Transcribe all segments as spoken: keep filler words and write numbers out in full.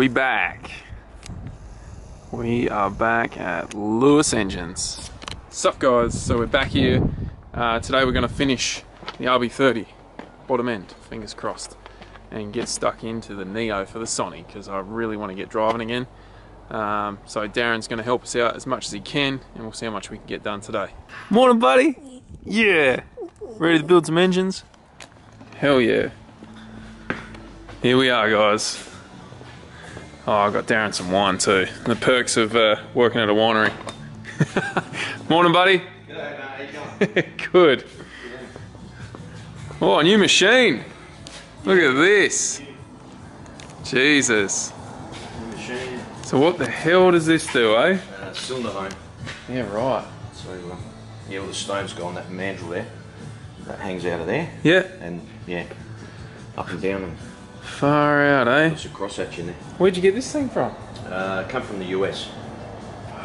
We back. We are back at Lewis Engines. Sup guys, so we're back here. Uh, today we're going to finish the R B thirty, bottom end, fingers crossed, and get stuck into the Neo for the Sony, because I really want to get driving again. Um, so Darren's going to help us out as much as he can, and we'll see how much we can get done today. Morning, buddy. Yeah. Ready to build some engines? Hell yeah. Here we are, guys. Oh, I got Darren some wine too. The perks of uh, working at a winery. Morning, buddy. G'day, mate. How you going? Good. Yeah. Oh, a new machine. Look at this. Jesus. So what the hell does this do, eh? Uh, it's still in the home. Yeah, right. So, um, yeah, all the stove's gone, that mandrel there. That hangs out of there. Yeah. And, yeah, up and down. And far out, eh? There's a cross-hatch in there. Where'd you get this thing from? Uh, come from the U S.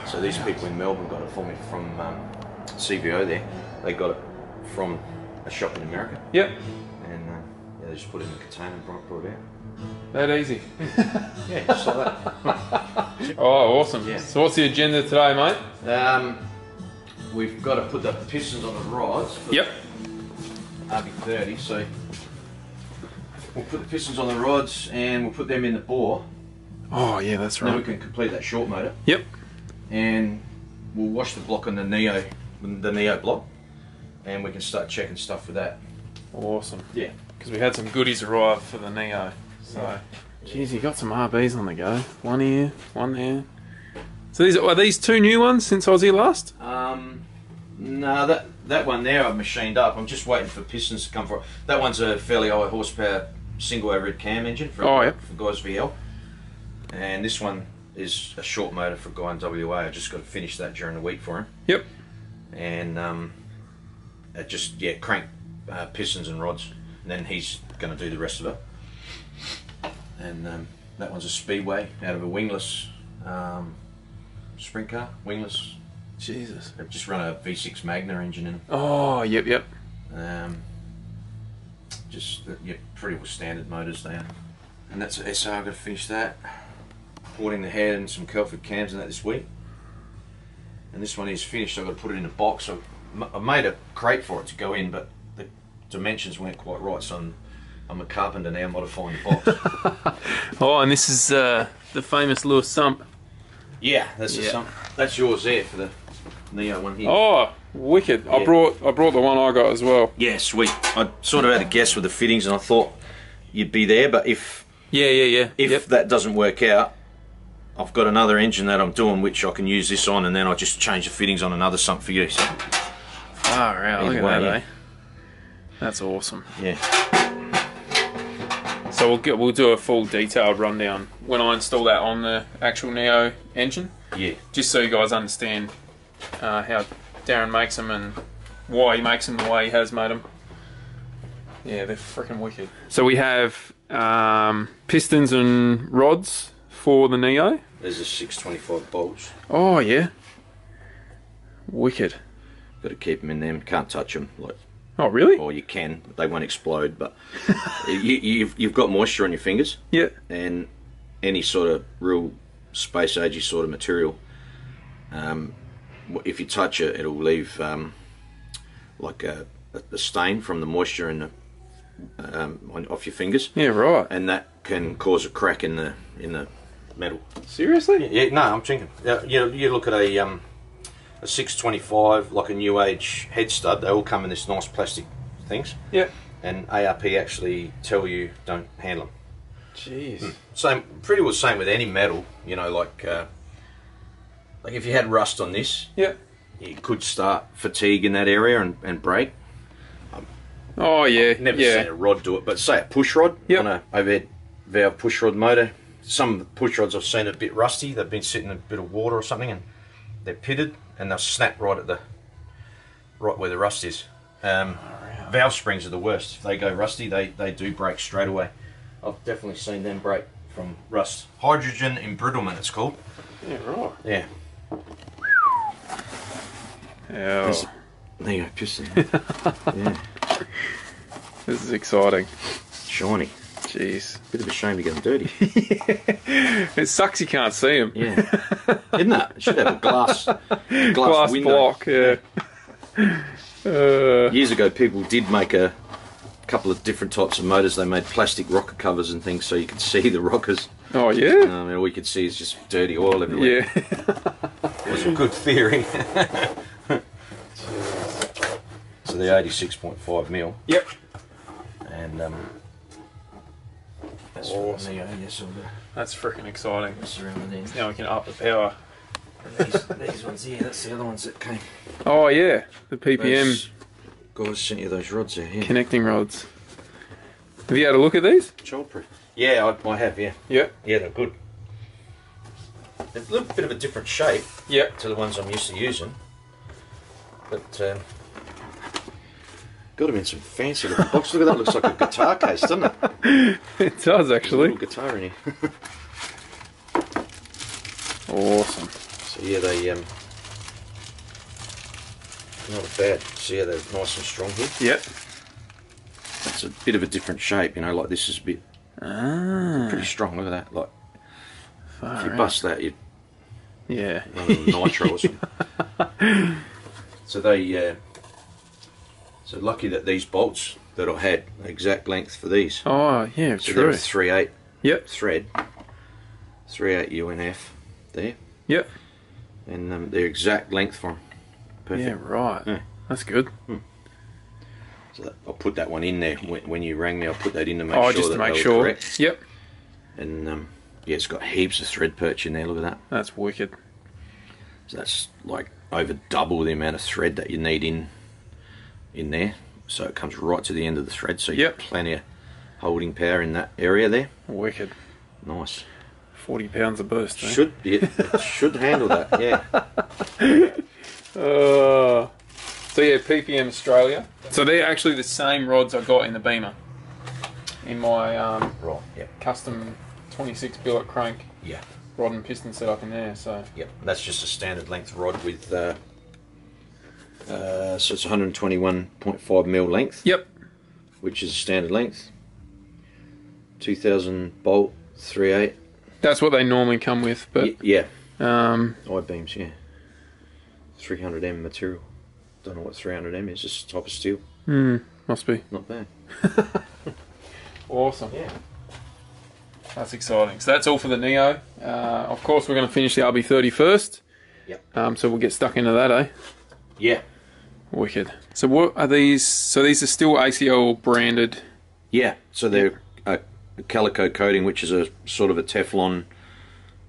So these people in Melbourne got it for me from um, C B O there. They got it from a shop in America. Yep. And, uh, yeah, they just put it in a container and brought it out. That easy. Yeah, just like that. Oh, awesome. Yeah. So what's the agenda today, mate? Um, we've got to put the pistons on the rods. Yep. R B thirty, so we'll put the pistons on the rods and we'll put them in the bore. Oh, yeah, that's right. Then we can complete that short motor. Yep. And we'll wash the block on the Neo, the Neo block, and we can start checking stuff with that. Awesome. Yeah. Because we had some goodies arrive for the Neo. So, geez, you got some R Bs on the go. One here, one there. So these are, are these two new ones since I was here last? Um, no, that that one there I've machined up. I'm just waiting for pistons to come for it. That one's a fairly high horsepower single overhead cam engine for, oh, yep. for guys V L. And this one is a short motor for a guy in W A. I just got to finish that during the week for him. Yep. And um, it just yeah crank uh, pistons and rods, and then he's going to do the rest of it. And um, that one's a speedway out of a wingless um, sprint car, wingless. Jesus. They've just run a V six Magna engine in. Oh, yep, yep. Um, just yeah, pretty well standard motors there. And that's an S R. I've got to finish that. Porting the head and some Kelford cams in that this week. And this one is finished. So I've got to put it in a box. So I made a crate for it to go in, but the dimensions weren't quite right. So I'm I'm a carpenter now, modifying the box. Oh, and this is uh, the famous Lewis sump. Yeah, that's yeah. the sump. That's yours there for the Neo one here. Oh, wicked! Yeah. I brought I brought the one I got as well. Yeah, sweet. I sort of had a guess with the fittings, and I thought you'd be there, but if yeah, yeah, yeah, if yep. that doesn't work out, I've got another engine that I'm doing, which I can use this on, and then I just change the fittings on another sump for you. So. Far out! Look at that, yeah. eh? That's awesome. Yeah. So we'll get, we'll do a full detailed rundown when I install that on the actual Neo engine. Yeah. Just so you guys understand uh, how Darren makes them and why he makes them the way he has made them. Yeah, they're freaking wicked. So we have um, pistons and rods for the Neo. There's a six twenty-five bolts. Oh yeah. Wicked. Got to keep them in them. Can't touch them. Like. Oh really? Or you can, but they won't explode. But you, you've you've got moisture on your fingers. Yeah. And any sort of real space agey sort of material, um, if you touch it, it'll leave um, like a, a stain from the moisture in the um, on, off your fingers. Yeah, right. And that can cause a crack in the in the metal. Seriously? Yeah. yeah no, I'm thinking. Yeah. You, you look at a. Um, A six twenty-five, like a new age head stud, they all come in this nice plastic things. Yeah. And A R P actually tell you don't handle them. Jeez. Mm. Same, pretty well same with any metal. You know, like uh, like if you had rust on this, yeah, it could start fatigue in that area and, and break. Um, oh yeah. I've never yeah. seen a rod do it, but say a push rod yep. on a overhead valve push rod motor. Some push rods I've seen a bit rusty. They've been sitting in a bit of water or something, and they're pitted. And they'll snap right at the right where the rust is. Um, oh, valve springs are the worst. If they go rusty, they they do break straight away. I've definitely seen them break from rust. Hydrogen embrittlement, it's called. Yeah, right. Yeah. Oh. There you go, piston. Yeah. This is exciting. Shiny. Jeez. Bit of a shame to get them dirty. Yeah. It sucks you can't see them. Yeah. Isn't that? It should have a glass, glass, glass window. block, yeah. Uh, years ago, people did make a couple of different types of motors. They made plastic rocker covers and things so you could see the rockers. Oh, yeah? Um, and all you could see is just dirty oil everywhere. Yeah. It was some good theory. So they're eighty-six point five mil. Yep. And um, that's awesome. Neo, yes, that's freaking exciting. Now we can up the power. And these, these ones here, that's the other ones that came. Oh yeah, the P P M. Those guys sent you those rods there. Yeah. Connecting rods. Have you had a look at these? Childproof. Yeah, I, I have. Yeah. Yeah. Yeah, they're good. They're a little bit of a different shape. Yeah. To the ones I'm used to using. But. Um, Got him in some fancy little box. Look at that, looks like a guitar case, doesn't it? It does actually. There's a little guitar in here. Awesome. So yeah, they um, not bad. So yeah, they're nice and strong here. Yep. That's a bit of a different shape, you know. Like this is a bit ah. pretty strong. Look at that. Like Far if you out. bust that, you yeah, nitro or something. So they. Uh, So lucky that these bolts that I had exact length for these. Oh yeah, so true. Three eight. Yep. Thread. Three eight U N F there. Yep. And um, their exact length for them. Perfect. Yeah, right. Yeah. That's good. Hmm. So that, I'll put that one in there when, when you rang me. I'll put that in to make oh, sure just to that make sure. Correct. Yep. And um, yeah, it's got heaps of thread perch in there. Look at that. That's wicked. So that's like over double the amount of thread that you need in. in there, so it comes right to the end of the thread, so you have yep. plenty of holding power in that area there. Wicked. Nice. forty pounds a burst, eh? Should be, it should handle that, yeah. Uh, so yeah, P P M Australia. So they're actually the same rods I got in the Beamer, in my um, right, yep. custom twenty-six billet crank yeah. rod and piston setup in there. So yep, that's just a standard length rod with uh, Uh, so it's one twenty-one point five mil length. Yep. Which is standard length. two thousand bolt, three eight. That's what they normally come with, but yeah. Um, I-beams, yeah. three hundred M material. Don't know what three hundred M is. Just a type of steel. Hmm. Must be. Not bad. Awesome. Yeah. That's exciting. So that's all for the Neo. Uh, of course, we're going to finish the R B thirty first. Yep. Um, so we'll get stuck into that, eh? Yeah, wicked. So what are these? So these are still A C L branded. Yeah, so they're a Calico coating, which is a sort of a Teflon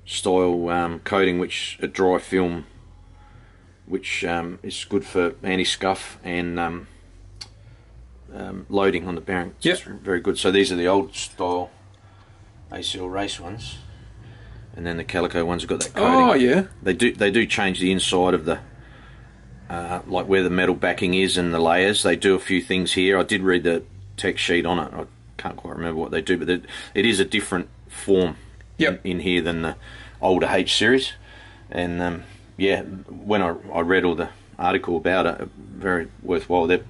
style um, coating, which a dry film, which um, is good for anti-scuff and um, um, loading on the bearing. Yep. It's very good. So these are the old style A C L race ones, and then the Calico ones have got that coating. Oh yeah, they do. They do change the inside of the. Uh, like where the metal backing is and the layers, they do a few things here. I did read the tech sheet on it. I can't quite remember what they do, but it is a different form yep. in, in here than the older H series. And um, yeah, when I, I read all the article about it, very worthwhile. They're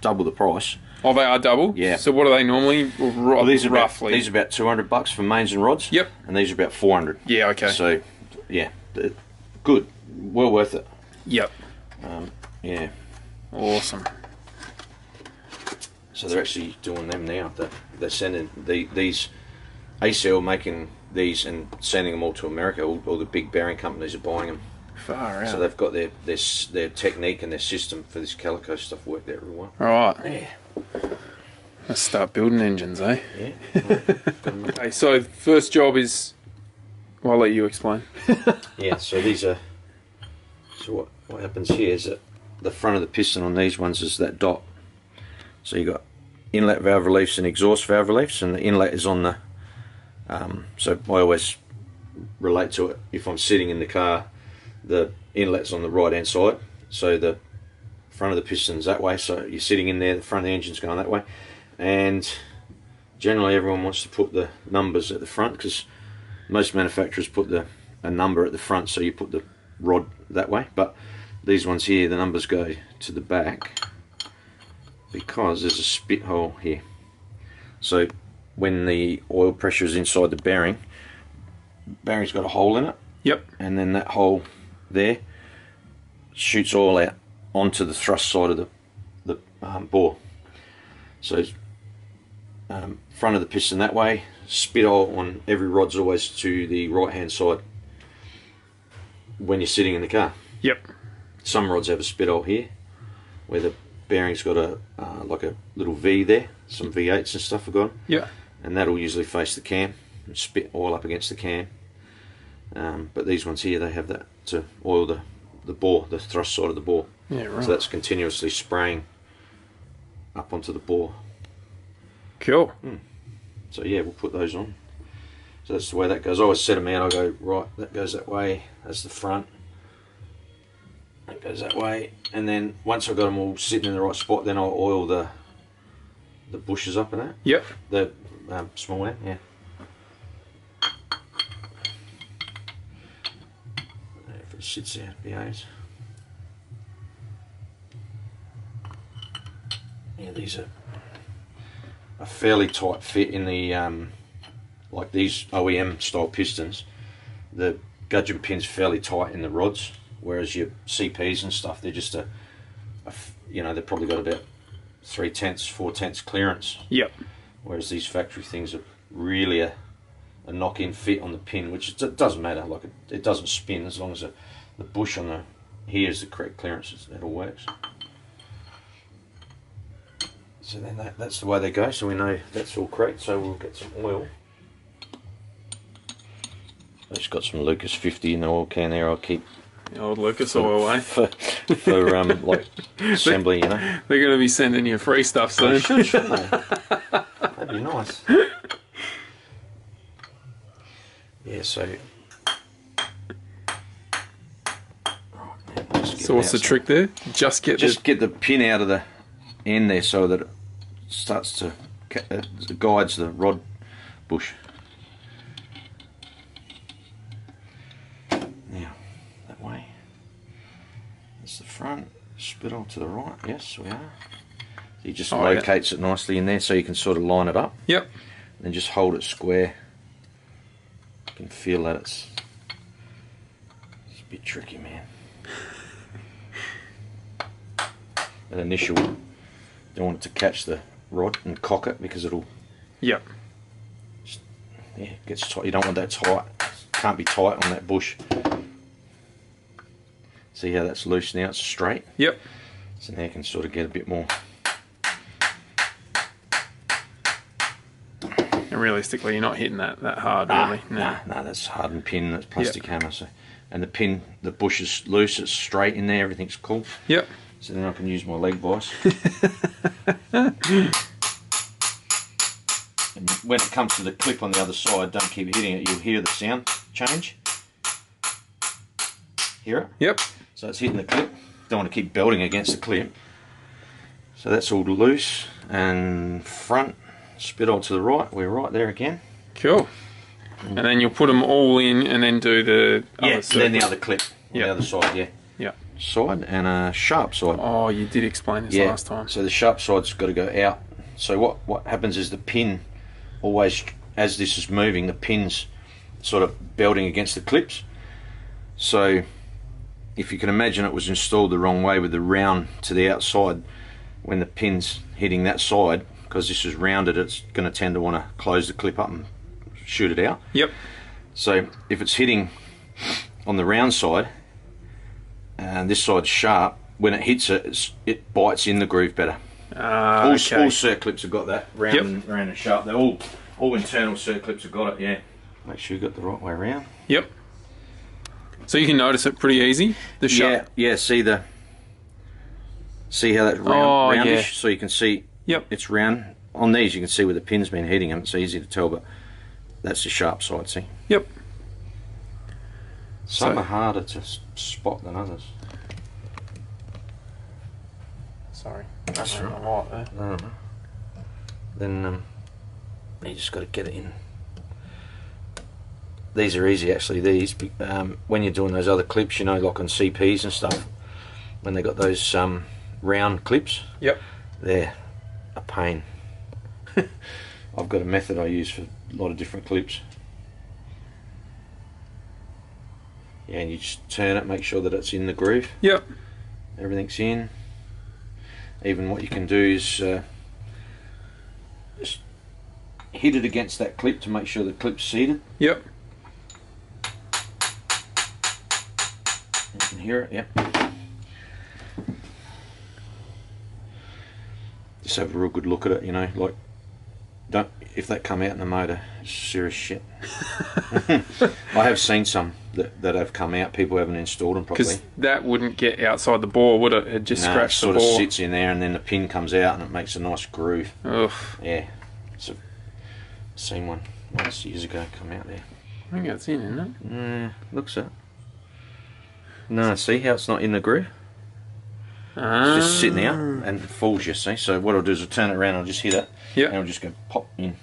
double the price. Oh, they are double. Yeah. So what are they normally? R well, these are roughly. About, these are about two hundred bucks for mains and rods. Yep. And these are about four hundred. Yeah. Okay. So yeah, good, well worth it. Yep. Um, yeah, awesome. So they're actually doing them now. They're, they're sending the, these A C L making these and sending them all to America. All, all the big bearing companies are buying them. Far out. So they've got their their their technique and their system for this Calico stuff worked out real well. Right. Yeah. Let's start building engines, eh? Yeah. Okay. So first job is. Well, I'll let you explain. Yeah. So these are. So what? What happens here is that the front of the piston on these ones is that dot. So you've got inlet valve reliefs and exhaust valve reliefs, and the inlet is on the... Um, so I always relate to it. If I'm sitting in the car, the inlet's on the right-hand side. So the front of the piston's that way. So you're sitting in there, the front of the engine's going that way. And generally everyone wants to put the numbers at the front because most manufacturers put the, a number at the front, so you put the rod that way. But... these ones here, the numbers go to the back because there's a spit hole here. So when the oil pressure is inside the bearing, bearing's got a hole in it. Yep. And then that hole there shoots oil out onto the thrust side of the, the um, bore. So um, front of the piston that way, spit oil on every rod's always to the right hand side when you're sitting in the car. Yep. Some rods have a spit oil here where the bearing's got a uh, like a little V there, some V eights and stuff have gone. Yeah. And that'll usually face the cam and spit oil up against the cam. Um, but these ones here, they have that to oil the, the bore, the thrust side of the bore. Yeah, right. So that's continuously spraying up onto the bore. Cool. Mm. So yeah, we'll put those on. So that's the way that goes. I always set them out, I go, right, that goes that way, that's the front. That goes that way, and then once I've got them all sitting in the right spot, then I'll oil the the bushes up in that. Yep. The um, small end, yeah. If it sits there, it behaves. Yeah, these are a fairly tight fit in the um, like these O E M style pistons. The gudgeon pin's fairly tight in the rods. Whereas your C Ps and stuff, they're just a, a you know, they've probably got about three tenths, four tenths clearance. Yep. Whereas these factory things are really a, a knock-in fit on the pin, which it, it doesn't matter. Like it, it doesn't spin as long as a, the bush on the here is the correct clearance. It all works. So then that, that's the way they go. So we know that's all correct. So we'll get some oil. I've just got some Lucas fifty in the oil can there. I'll keep. Old Lucas for, oil, eh? For, for um, like assembly, you know. They're going to be sending you free stuff soon. They should, shouldn't they? That'd be nice. Yeah, so. Right, so what's the trick there? Just get just the... get the pin out of the end there so that it starts to uh, guides the rod bush. Front, spit all to the right, yes we are. He just oh, locates yeah. it nicely in there so you can sort of line it up. Yep. And just hold it square. You can feel that it's, it's a bit tricky, man. An initial, don't want it to catch the rod and cock it because it'll... Yep. Just, yeah, it gets tight. You don't want that tight. Can't be tight on that bush. See how that's loose now, it's straight. Yep. So now you can sort of get a bit more. And realistically, you're not hitting that, that hard, nah, really. No, nah, nah, that's hardened pin, that's plastic yep. hammer. So, and the pin, the bush is loose, it's straight in there, everything's cool. Yep. So then I can use my leg vise. And when it comes to the clip on the other side, don't keep hitting it, you'll hear the sound change. Hear it? Yep. So it's hitting the clip. Don't want to keep belting against the clip. So that's all loose and front. Spit all to the right. We're right there again. Cool. And then you'll put them all in and then do the yeah. Other and then the other clip. On yep. The other side. Yeah. Yeah. Side and a sharp side. Oh, you did explain this yeah. last time. So the sharp side's got to go out. So what what happens is the pin always, as this is moving, the pin's sort of belting against the clips. So if you can imagine, it was installed the wrong way with the round to the outside. When the pin's hitting that side, because this is rounded, it's going to tend to want to close the clip up and shoot it out. Yep. So if it's hitting on the round side, and this side's sharp, when it hits it, it's, it bites in the groove better. Uh, all, okay. all circlips have got that, round, yep. and, round and sharp. They're all, all internal circlips have got it, yeah. Make sure you got the right way around. Yep. So you can notice it pretty easy. The sharp. Yeah, yeah. See the, see how that round, oh, roundish. Yeah. So you can see. Yep. It's round. On these, you can see where the pin's been hitting them. It's easy to tell, but that's the sharp side. See. Yep. Some so, are harder to spot than others. Sorry. That's right. All right there. I don't know. Then um, you just got to get it in. These are easy actually, these, um, when you're doing those other clips, you know, like on C Ps and stuff, when they got those um, round clips, yep, they're a pain. I've got a method I use for a lot of different clips. Yeah, and you just turn it, make sure that it's in the groove. Yep. Everything's in. Even what you can do is uh, just hit it against that clip to make sure the clip's seated. Yep. You can hear it, yep. Just have a real good look at it, you know, like, don't, if that come out in the motor, it's serious shit. I have seen some that, that have come out, people haven't installed them properly. Because that wouldn't get outside the bore, would it? It just no, scratched the bore. It sort of sits in there and then the pin comes out and it makes a nice groove. Ugh. Yeah. It's a, seen one once years ago come out there. I think it's in, isn't it? Mm, looks up. No, see how it's not in the groove? It's just sitting out and it falls, you see. So what I'll do is I'll turn it around and I'll just hit it. Yep. And I'll just go pop in.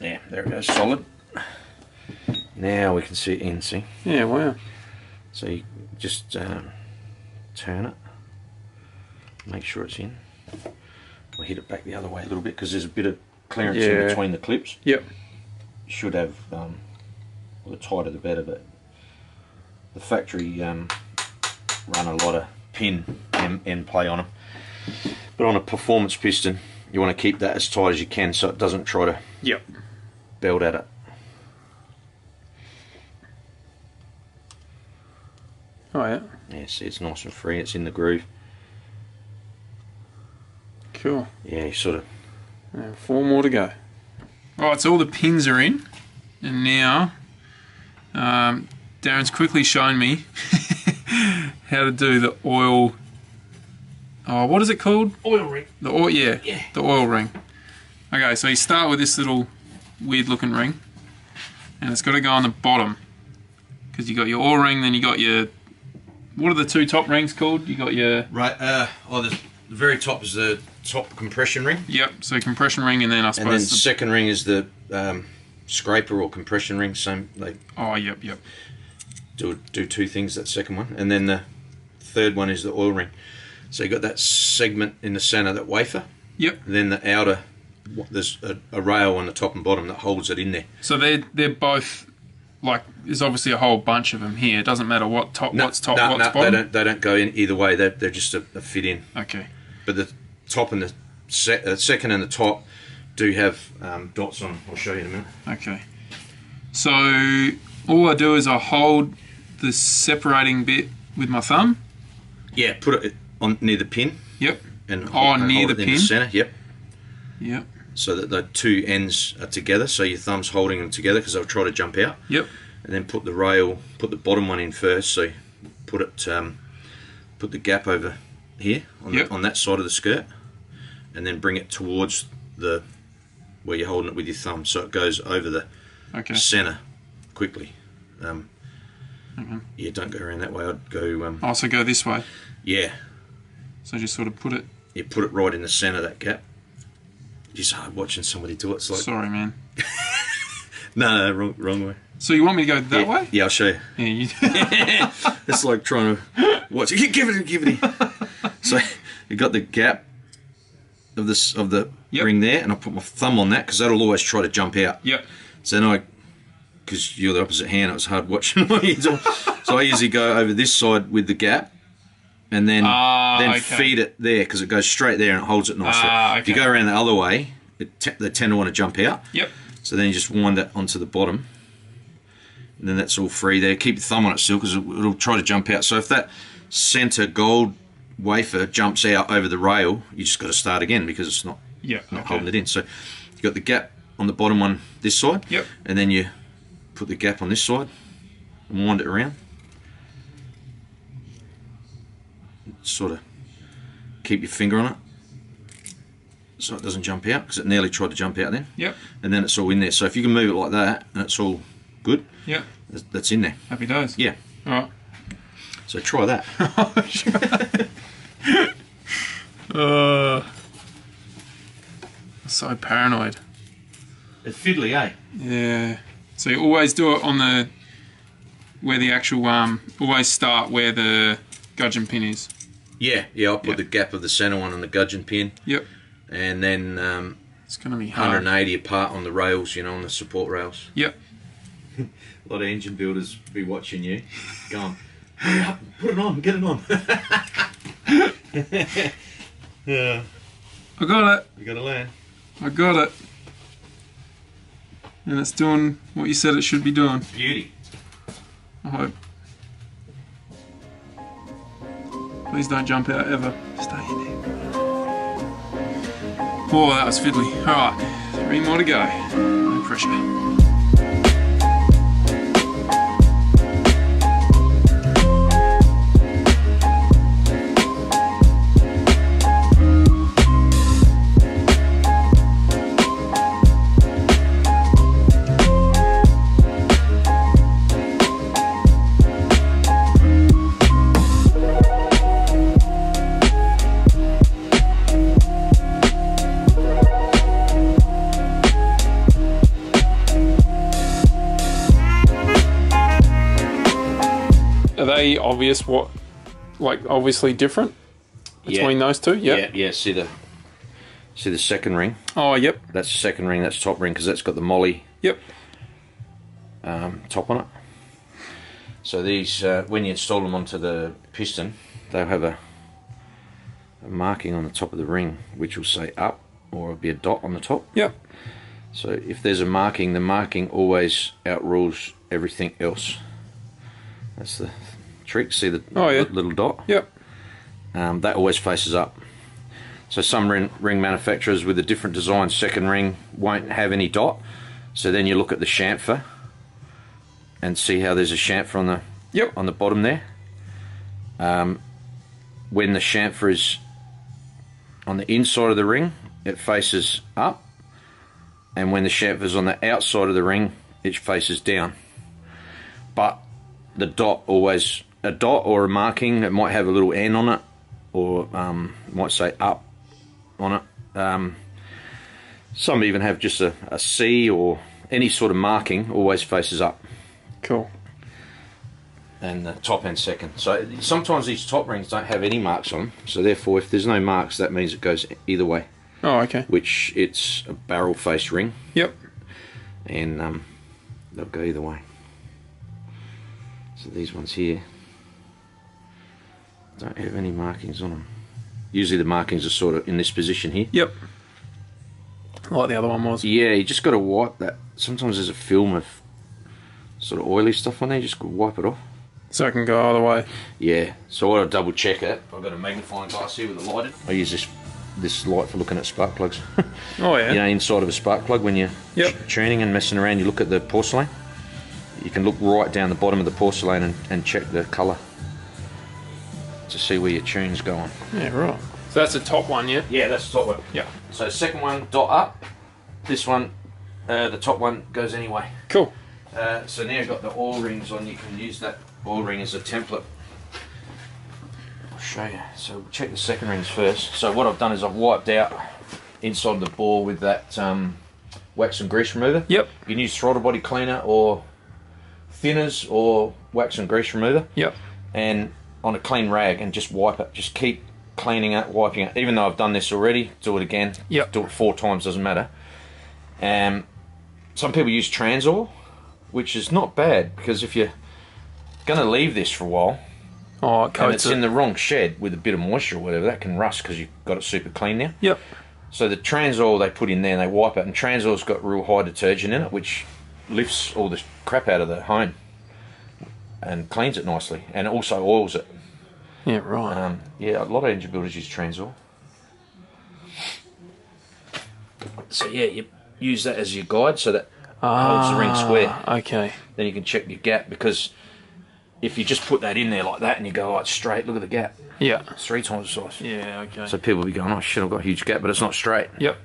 Yeah, there it goes, solid. Now we can see it in, see? Yeah, wow. So you just um, turn it, make sure it's in. We'll hit it back the other way a little bit because there's a bit of clearance yeah. in between the clips. Yep. Should have, um, well, the tighter the better, but the factory um, run a lot of pin and, and play on them, but on a performance piston you want to keep that as tight as you can so it doesn't try to yep. belt at it. Oh yeah. Yeah, see, it's nice and free, it's in the groove. Cool. Yeah, you sort of... Yeah, four more to go. Alright, so all the pins are in, and now um, Darren's quickly shown me how to do the oil. Oh, what is it called? Oil ring. The oil, yeah, yeah. The oil ring. Okay, so you start with this little weird-looking ring, and it's got to go on the bottom because you got your oil ring, then you got your. What are the two top rings called? You got your. Right. Uh. Oh, the very top is the top compression ring. Yep. So compression ring, and then I suppose. And then the second ring is the um, scraper or compression ring. Same. Like. Oh. Yep. Yep. Do, do two things, that second one, and then the third one is the oil ring. So you got that segment in the center, that wafer. Yep. And then the outer, there's a, a rail on the top and bottom that holds it in there. So they're they're both, like, there's obviously a whole bunch of them here. It doesn't matter what top, no, what's top, no, what's no, bottom. They don't they don't go in either way. They're they're just a, a fit in. Okay. But the top and the se uh, second and the top do have um, dots on them. I'll show you in a minute. Okay. So all I do is I hold the separating bit with my thumb. Yeah, put it on near the pin. Yep. And oh, and near the pin. In the center. Yep. Yep. So that the two ends are together. So your thumb's holding them together because they'll try to jump out. Yep. And then put the rail, put the bottom one in first. So put it, um, put the gap over here on, yep. the, on that side of the skirt, and then bring it towards the where you're holding it with your thumb, so it goes over the okay. center quickly. Um, Okay. Yeah, don't go around that way. I'd go. Um, oh, so go this way. Yeah. So just sort of put it. You put it right in the centre of that gap. Just hard watching somebody do it. It's like, sorry, man. no, no, wrong, wrong way. So you want me to go that yeah. way? Yeah, I'll show you. Yeah, you. It's like trying to watch. Give it, give it. So you got the gap of this of the yep. ring there, and I put my thumb on that because that'll always try to jump out. Yep. So now I. Because you're the opposite hand, it was hard watching what you do. So I usually go over this side with the gap, and then ah, then okay. feed it there because it goes straight there and it holds it nicely. Ah, okay. If you go around the other way, it te they tend to want to jump out. Yep. So then you just wind that onto the bottom, and then that's all free there. Keep your thumb on it still because it'll, it'll try to jump out. So if that centre gold wafer jumps out over the rail, you just got to start again because it's not yep, not okay. holding it in. So you got the gap on the bottom one this side. Yep. And then you put the gap on this side and wind it around. Sort of keep your finger on it so it doesn't jump out because it nearly tried to jump out then. Yep. And then it's all in there. So if you can move it like that and it's all good, yep. that's in there. Happy days. Yeah. All right. So try that. uh, so paranoid. It's fiddly, eh? Yeah. So you always do it on the, where the actual, um, always start where the gudgeon pin is. Yeah, yeah, I put yep. the gap of the centre one on the gudgeon pin. Yep. And then um, it's going to be hard. one eighty apart on the rails, you know, on the support rails. Yep. A lot of engine builders be watching you, going, hurry up, put it on, get it on. Yeah. I got it. You got to learn. I got it. And it's doing what you said it should be doing. Beauty. I hope. Please don't jump out ever. Stay in there. Oh, that was fiddly. Alright, three more to go. No pressure. Obvious what, like obviously different between yeah. those two. Yep. Yeah, yeah. See the, see the second ring. Oh, yep. That's the second ring. That's top ring because that's got the molly. Yep. Um, top on it. So these, uh, when you install them onto the piston, they'll have a, a marking on the top of the ring which will say up, or it'll be a dot on the top. Yep. So if there's a marking, the marking always outrules everything else. That's the trick. See the oh, yeah. little dot? Yep. Um, that always faces up. So some ring, ring manufacturers with a different design second ring won't have any dot. So then you look at the chamfer and see how there's a chamfer on the yep. on the bottom there. Um, when the chamfer is on the inside of the ring, it faces up, and when the chamfer is on the outside of the ring, it faces down. But the dot always. A dot or a marking, it might have a little N on it, or um, might say up on it. Um, some even have just a, a C, or any sort of marking always faces up. Cool. And the top and second. So sometimes these top rings don't have any marks on them, so therefore if there's no marks, that means it goes either way. Oh, okay. Which it's a barrel face ring. Yep. And um, they'll go either way. So these ones here don't have any markings on them. Usually the markings are sort of in this position here. Yep. Like the other one was. Yeah, you just got to wipe that. Sometimes there's a film of sort of oily stuff on there. You just wipe it off. So it can go either way. Yeah. So I'll double check it. I've got a magnifying glass here with a light. I use this this light for looking at spark plugs. Oh yeah. You know, inside of a spark plug when you're yep. tuning and messing around, you look at the porcelain. You can look right down the bottom of the porcelain and, and check the colour to see where your tune's going. Yeah, right. So that's the top one, yeah? Yeah, that's the top one. Yeah. So second one, dot up. This one, uh, the top one goes anyway. Cool. Uh, so now you've got the oil rings on. You can use that oil ring as a template. I'll show you. So we'll check the second rings first. So what I've done is I've wiped out inside the bore with that um, wax and grease remover. Yep. You can use throttle body cleaner or thinners or wax and grease remover. Yep. And on a clean rag, and just wipe it. Just keep cleaning it, wiping it. Even though I've done this already, do it again. Yep. Do it four times, doesn't matter. Um, some people use trans oil, which is not bad, because if you're going to leave this for a while, oh, it coats and it's it. in the wrong shed with a bit of moisture or whatever, that can rust because you've got it super clean now. Yep. So the trans oil they put in there and they wipe it, and trans oil's got real high detergent in it, which lifts all the crap out of the home and cleans it nicely, and also oils it. Yeah, right. Um, yeah, a lot of engine builders use trans oil. So yeah, you use that as your guide, so that ah, holds the ring square. Okay. Then you can check your gap, because if you just put that in there like that and you go, oh, it's straight, look at the gap. Yeah. It's three times the size. Yeah, okay. So people will be going, oh shit, I've got a huge gap, but it's not straight. Yep.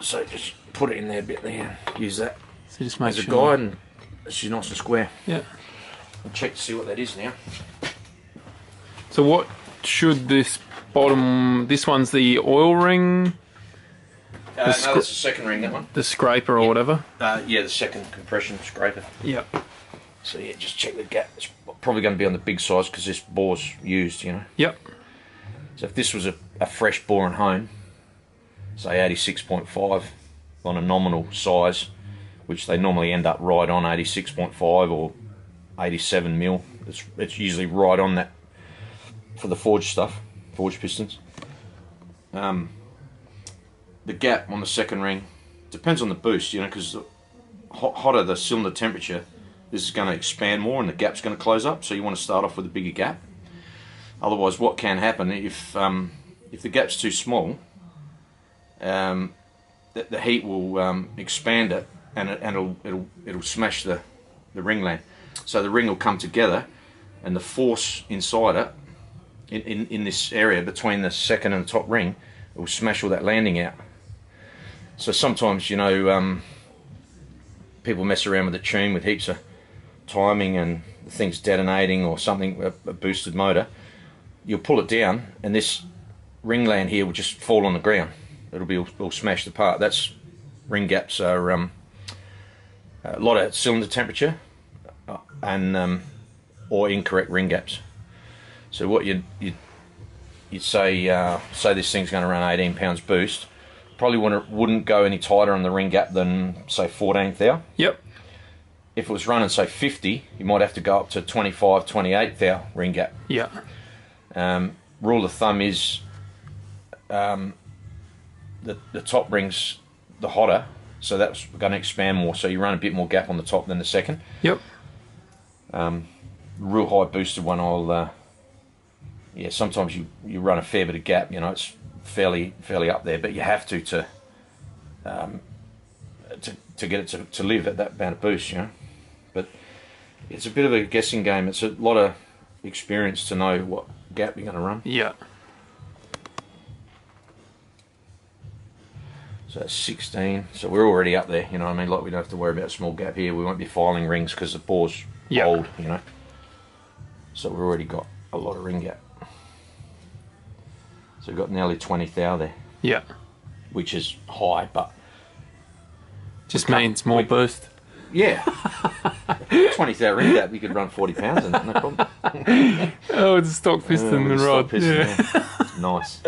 So just put it in there a bit there, use that. So just make as a sure guide, and she's nice and square. Yeah. I'll check to see what that is now. So what should this bottom, this one's the oil ring? Uh, the no, that's the second ring, that one. The scraper or yeah. whatever? Uh, yeah, the second compression scraper. Yeah. So yeah, just check the gap. It's probably going to be on the big size because this bore's used, you know. Yep. So if this was a, a fresh bore and hone, say eighty-six point five on a nominal size, which they normally end up right on eighty-six point five or eighty-seven mil. It's, it's usually right on that for the forged stuff, forged pistons. Um, the gap on the second ring depends on the boost, you know, because the hot, hotter the cylinder temperature, this is going to expand more and the gap's going to close up. So you want to start off with a bigger gap. Otherwise, what can happen if um, if the gap's too small? Um, the, the heat will um, expand it, and, it, and it'll, it'll it'll smash the the ring land. So the ring will come together, and the force inside it, in, in, in this area between the second and the top ring, it will smash all that landing out. So sometimes, you know, um, people mess around with the tune with heaps of timing and the thing's detonating or something, a, a boosted motor. You'll pull it down, and this ring land here will just fall on the ground. It'll be all, all smashed apart. That's ring gaps are um, a lot of cylinder temperature and um, or incorrect ring gaps. So what you you you'd say uh, say this thing's going to run eighteen pounds boost. Probably wouldn't wouldn't go any tighter on the ring gap than say fourteenth thou. Yep. If it was running say fifty, you might have to go up to twenty-five, twenty-eight thou ring gap. Yeah. Um, rule of thumb is um, the, the top ring's the hotter, so that's going to expand more, so you run a bit more gap on the top than the second. Yep. Um, real high boosted one, I'll uh, yeah, sometimes you, you run a fair bit of gap, you know, it's fairly fairly up there, but you have to to um, to, to get it to, to live at that amount of boost, you know. But it's a bit of a guessing game. It's a lot of experience to know what gap you're going to run. Yeah. So that's sixteen. So we're already up there, you know what I mean? Like, we don't have to worry about a small gap here. We won't be filing rings because the bore's yep. old, you know. So we've already got a lot of ring gap. So we've got nearly twenty thou there. Yeah. Which is high, but... Just means more we, boost. Yeah. twenty thou ring gap, you could run forty pounds in that, no problem. Oh, it's a stock piston uh, and rod. Piston, yeah. Yeah. Nice.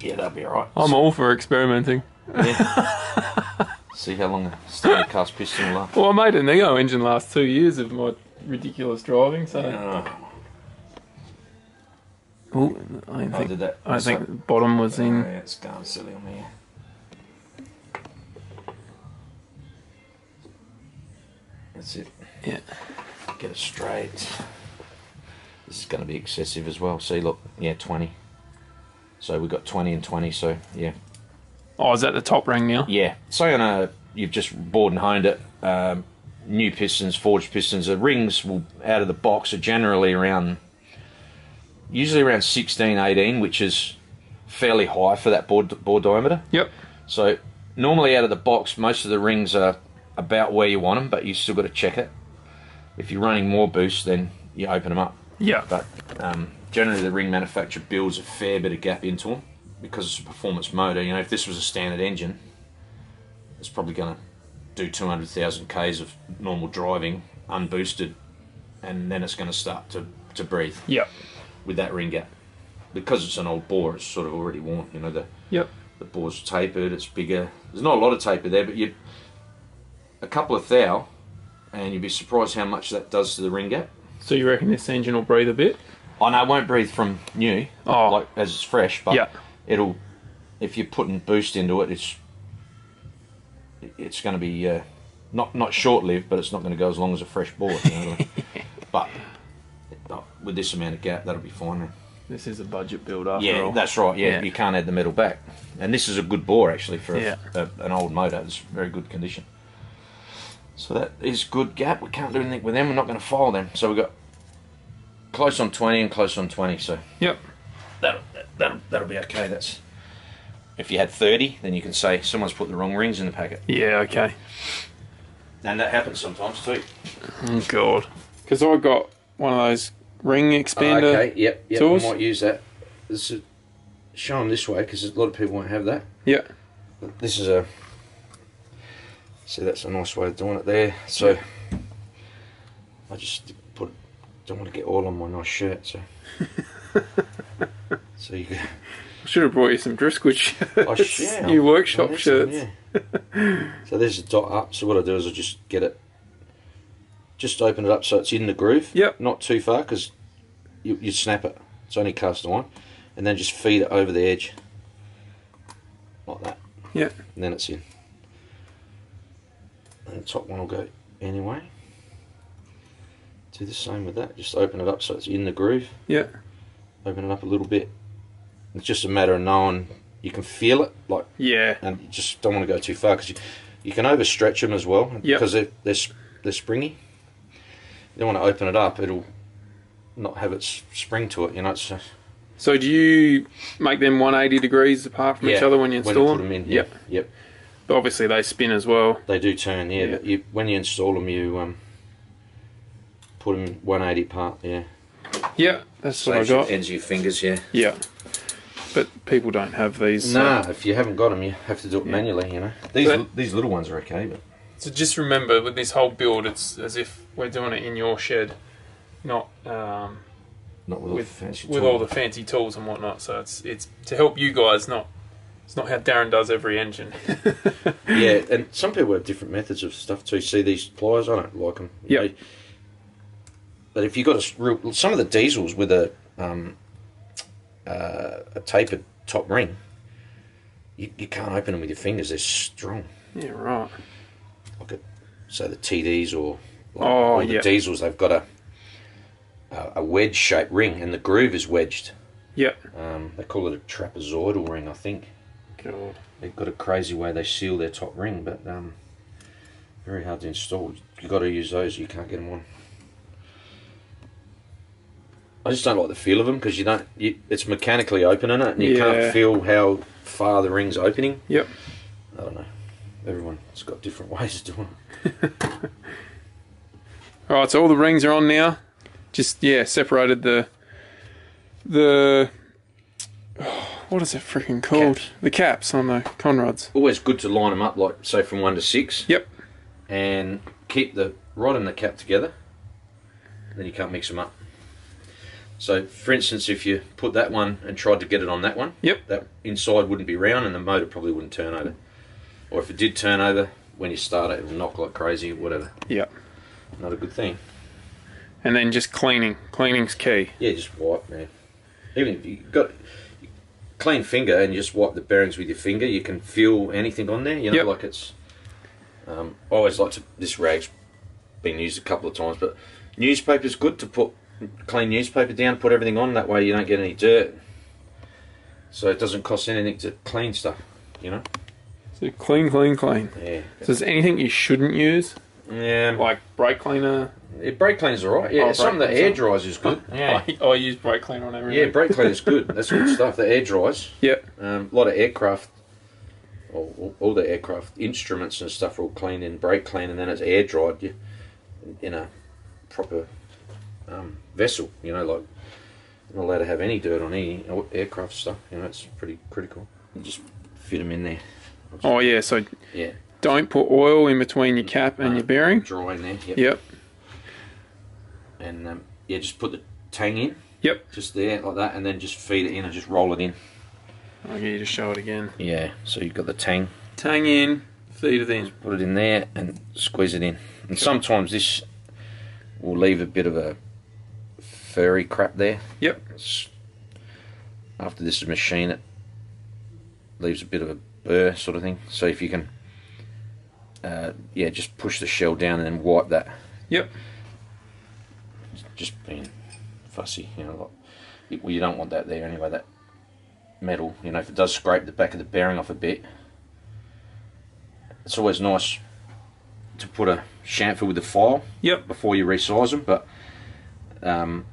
Yeah, that'll be alright. I'm so, all for experimenting. Yeah. See how long a standard cast piston will last. Well, I made a Neo engine last two years of my ridiculous driving, so... Yeah. Ooh, I think, oh, did that. I think the bottom was in... Oh, yeah, it's gone silly on me. That's it. Yeah. Get it straight. This is going to be excessive as well. See, look. Yeah, twenty. So we've got twenty and twenty, so yeah. Oh, is that the top ring now? Yeah. Say on a... You've just bored and honed it. Um, new pistons, forged pistons. The rings will out of the box are generally around... Usually around sixteen, eighteen, which is fairly high for that bore, bore diameter. Yep. So normally out of the box, most of the rings are about where you want them, but you still got to check it. If you're running more boost, then you open them up. Yeah. But um, generally the ring manufacturer builds a fair bit of gap into them because it's a performance motor. You know, if this was a standard engine, it's probably going to do two hundred thousand Ks of normal driving, unboosted, and then it's going to start to, to breathe. Yep. With that ring gap, because it's an old bore, it's sort of already worn. You know, the yep. the bore's tapered, it's bigger. There's not a lot of taper there, but you a couple of thou, and you'd be surprised how much that does to the ring gap. So you reckon this engine will breathe a bit? Oh no, it won't breathe from new, oh. like as it's fresh. But yep. it'll, if you're putting boost into it, it's it's going to be uh, not not short lived, but it's not going to go as long as a fresh bore. You know? But with this amount of gap, that'll be fine then. This is a budget build after yeah, all. Yeah, that's right. Yeah, yeah, you can't add the metal back. And this is a good bore, actually, for yeah. a, a, an old motor. It's very good condition. So that is good gap. We can't do anything with them. We're not going to file them. So we've got close on twenty and close on twenty. So yep. That'll, that'll, that'll be okay. That's if you had thirty, then you can say someone's put the wrong rings in the packet. Yeah, okay. And that happens sometimes, too. Oh, God. Because I got one of those... Ring expander. Oh, okay, yep, yep. Tools. We might use that. This is, show them this way because a lot of people won't have that. Yeah. This is a. See, that's a nice way of doing it there. So, yep. I just put, don't want to get all on my nice shirt, so. So you can. I should have brought you some Driscoll shirts. Yeah, new workshop shirts. Some, yeah. So there's a dot up. So what I do is I just get it, just open it up so it's in the groove. Yep. Not too far because you, you snap it. It's only cast iron, and then just feed it over the edge like that. Yeah. And then it's in. And the top one will go anyway. Do the same with that. Just open it up so it's in the groove. Yeah. Open it up a little bit. It's just a matter of knowing you can feel it, like, yeah, and you just don't want to go too far because you, you can overstretch them as well, yep, because they're, they're they're springy. You don't want to open it up; it'll not have its spring to it, you know. It's just, so, do you make them one eighty degrees apart from, yeah, each other when you install when you put them? them in, yep, yeah, yep. But obviously, they spin as well. They do turn, yeah. yeah. But you, when you install them, you um, put them one eighty apart, yeah. Yeah, that's so what I got. Ends of your fingers, yeah. Yeah. But people don't have these. Nah, so. If you haven't got them, you have to do it, yeah, manually, you know. These but, these little ones are okay, but... So just remember, with this whole build, it's as if we're doing it in your shed, not... Um, not with, with, all, the fancy with all the fancy tools and whatnot, so it's it's to help you guys, not... It's not how Darren does every engine. Yeah, and some people have different methods of stuff too. See these pliers? I don't like them. Yeah. But if you've got a real... Some of the diesels with a... Um, Uh, a tapered top ring, you, you can't open them with your fingers, they're strong. Yeah, right. Like a, so the T Ds or, like, oh, or the, yep, diesels, they've got a a wedge shaped ring and the groove is wedged. Yep. Um, they call it a trapezoidal ring, I think. God. They've got a crazy way they seal their top ring, but um, very hard to install. You've got to use those, you can't get them on. I just don't like the feel of them because you don't. You, it's mechanically opening it, and you, yeah, can't feel how far the ring's opening. Yep. I don't know. Everyone's got different ways of doing it. All right, so all the rings are on now. Just yeah, separated the the oh, what is it freaking called? Caps. The caps on the Conrads. Always good to line them up, like say from one to six. Yep. And keep the rod and the cap together. Then you can't mix them up. So, for instance, if you put that one and tried to get it on that one, yep, that inside wouldn't be round and the motor probably wouldn't turn over. Or if it did turn over, when you start it, it'll knock like crazy, whatever. Yep. Not a good thing. And then just cleaning. Cleaning's key. Yeah, just wipe, man. Even if you've got a clean finger and you just wipe the bearings with your finger, you can feel anything on there. You know, yep, like it's... Um, I always like to... This rag's been used a couple of times, but newspaper's good to put... Clean newspaper down, put everything on, that way you don't get any dirt. So it doesn't cost anything to clean stuff, you know? So clean, clean, clean. Yeah. So is there anything you shouldn't use? Yeah. Like brake cleaner? Yeah, brake cleaner's alright. Yeah, oh, some of the air dries is good. Yeah. I, I use brake cleaner on everything. Yeah, brake cleaner's good. That's good stuff. The air dries. Yep. Um, a lot of aircraft, all, all the aircraft instruments and stuff are all cleaned in brake clean and then it's air dried you, in a proper... Um, vessel, you know, like you're not allowed to have any dirt on any aircraft stuff, you know, it's pretty critical. You just fit them in there. Just, oh yeah, so yeah, don't put oil in between your cap and um, your bearing. Dry in there, yep. Yep. And um, yeah, just put the tang in. Yep. Just there, like that, and then just feed it in and just roll it in. I'll get you to show it again. Yeah, so you've got the tang. Tang in, feed it in. Just put it in there and squeeze it in. And okay, sometimes this will leave a bit of a furry crap there. Yep. It's, after this is machined, it leaves a bit of a burr sort of thing. So if you can, uh, yeah, just push the shell down and then wipe that. Yep. Just being fussy, you know. Like, well, you don't want that there anyway. That metal, you know, if it does scrape the back of the bearing off a bit, it's always nice to put a chamfer with a file. Yep. Before you resize them, but. Um,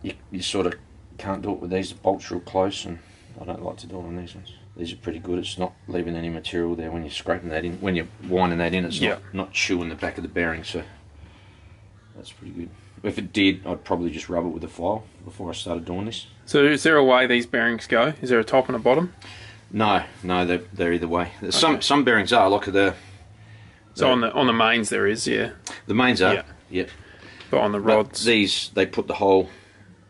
you, you sort of can't do it with these. The bolts are real close and I don't like to do it on these ones. These are pretty good. It's not leaving any material there when you're scraping that in. When you're winding that in, it's yep, not, not chewing the back of the bearing, so that's pretty good. If it did, I'd probably just rub it with a file before I started doing this. So is there a way these bearings go? Is there a top and a bottom? No, no, they're, they're either way. Okay. Some some bearings are, like the... So on the on the mains there is, yeah? The mains are, yeah. Yep. But on the rods, but these, they put the hole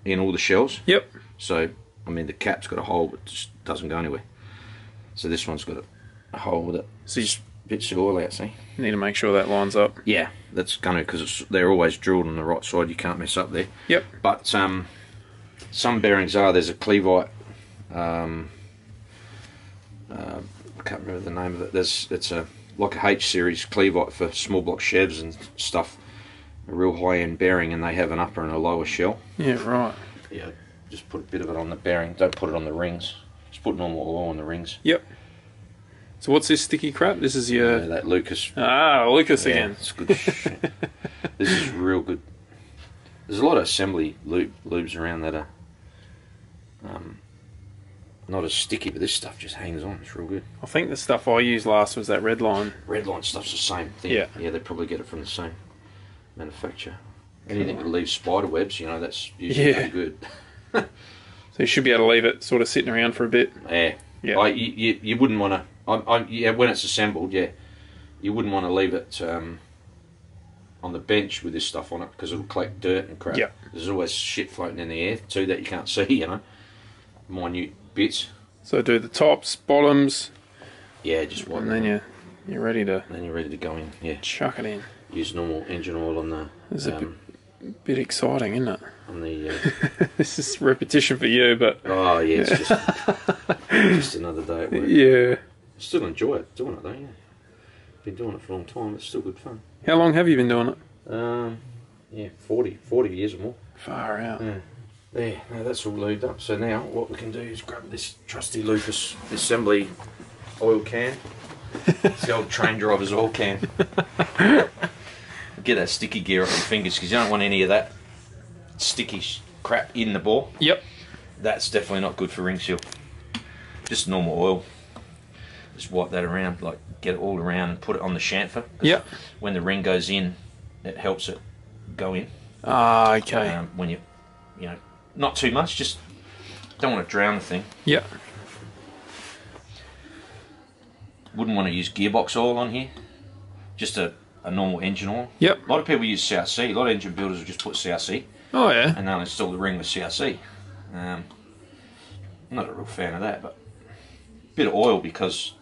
in all the shells. Yep. So I mean, the cap's got a hole, but it just doesn't go anywhere. So this one's got a hole with it. So you just bits the oil out, see? You need to make sure that lines up. Yeah, that's going to, because they're always drilled on the right side. You can't mess up there. Yep. But um, some bearings are, there's a Clevite, um, uh, I can't remember the name of it. There's, it's a like a H series Clevite for small block Chevs and stuff. A real high-end bearing, and they have an upper and a lower shell. Yeah, right. Yeah, just put a bit of it on the bearing. Don't put it on the rings. Just put normal oil on the rings. Yep. So what's this sticky crap? This is your... Yeah, that Lucas. Ah, Lucas, yeah, again. It's good shit. This is real good. There's a lot of assembly lube, lubes around that are um, not as sticky, but this stuff just hangs on. It's real good. I think the stuff I used last was that Redline. Redline stuff's the same thing. Yeah. Yeah, they probably get it from the same manufacturer. Anything that leaves spider webs, you know, that's usually yeah. pretty good. So you should be able to leave it sort of sitting around for a bit. Yeah. Yeah. I, you, you wouldn't want to... I, I, yeah, when it's assembled, yeah, you wouldn't want to leave it um, on the bench with this stuff on it, because it'll collect dirt and crap. Yeah. There's always shit floating in the air too that you can't see, you know, minute bits. So do the tops, bottoms. Yeah, just wipe. And then you, you're ready to. And then you're ready to go in. Yeah. Chuck it in. Use normal engine oil on the. It's um, a bit, bit exciting, isn't it? On the. Uh, this is repetition for you, but. Oh yeah, it's just, just another day at work. Yeah. Still enjoy it, doing it though, yeah. Been doing it for a long time, it's still good fun. How long have you been doing it? Um, yeah, forty, forty years or more. Far out. Yeah, yeah, no, that's all lubed up. So now what we can do is grab this trusty Lucas assembly oil can. It's the old train driver's oil can. Get that sticky gear off your fingers, because you don't want any of that sticky crap in the bore. Yep. That's definitely not good for ring seal. Just normal oil. Just wipe that around, like get it all around and put it on the chamfer. Yep. When the ring goes in, it helps it go in. Ah, okay. Um, when you, you know, not too much, just don't want to drown the thing. Yep. Wouldn't want to use gearbox oil on here, just a, a normal engine oil. Yep. A lot of people use C R C, a lot of engine builders will just put C R C. Oh, yeah. And they'll install the ring with C R C. Um, I'm not a real fan of that, but a bit of oil, because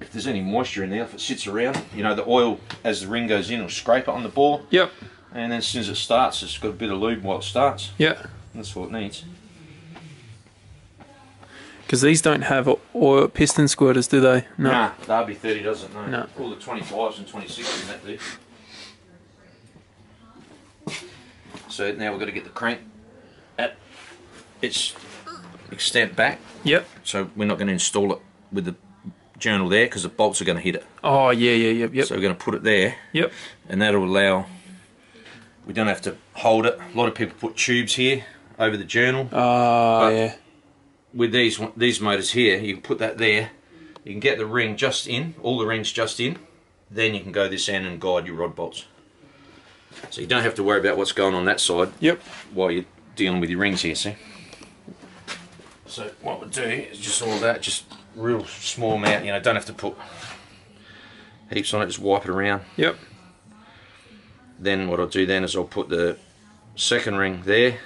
if there's any moisture in there, if it sits around, you know, the oil, as the ring goes in, will scrape it on the bore. Yep. And then as soon as it starts, it's got a bit of lube while it starts. Yeah. That's what it needs. Because these don't have oil piston squirters, do they? No. Nah, the R B thirty doesn't, no. No. All the twenty-fives and twenty-sixes in that do. So now we've got to get the crank at its extent back. Yep. So we're not going to install it with the journal there, because the bolts are going to hit it. Oh yeah, yeah, yep, yep. So we're going to put it there. Yep. And that'll allow, we don't have to hold it. A lot of people put tubes here over the journal. Oh uh, yeah. With these these motors here, you can put that there. You can get the ring just in, all the rings just in. Then you can go this end and guide your rod bolts. So you don't have to worry about what's going on that side. Yep. While you're dealing with your rings here, see. So what we'll do is just all that, just real small amount, you know, don't have to put heaps on it, just wipe it around. Yep. Then what I'll do then is I'll put the second ring there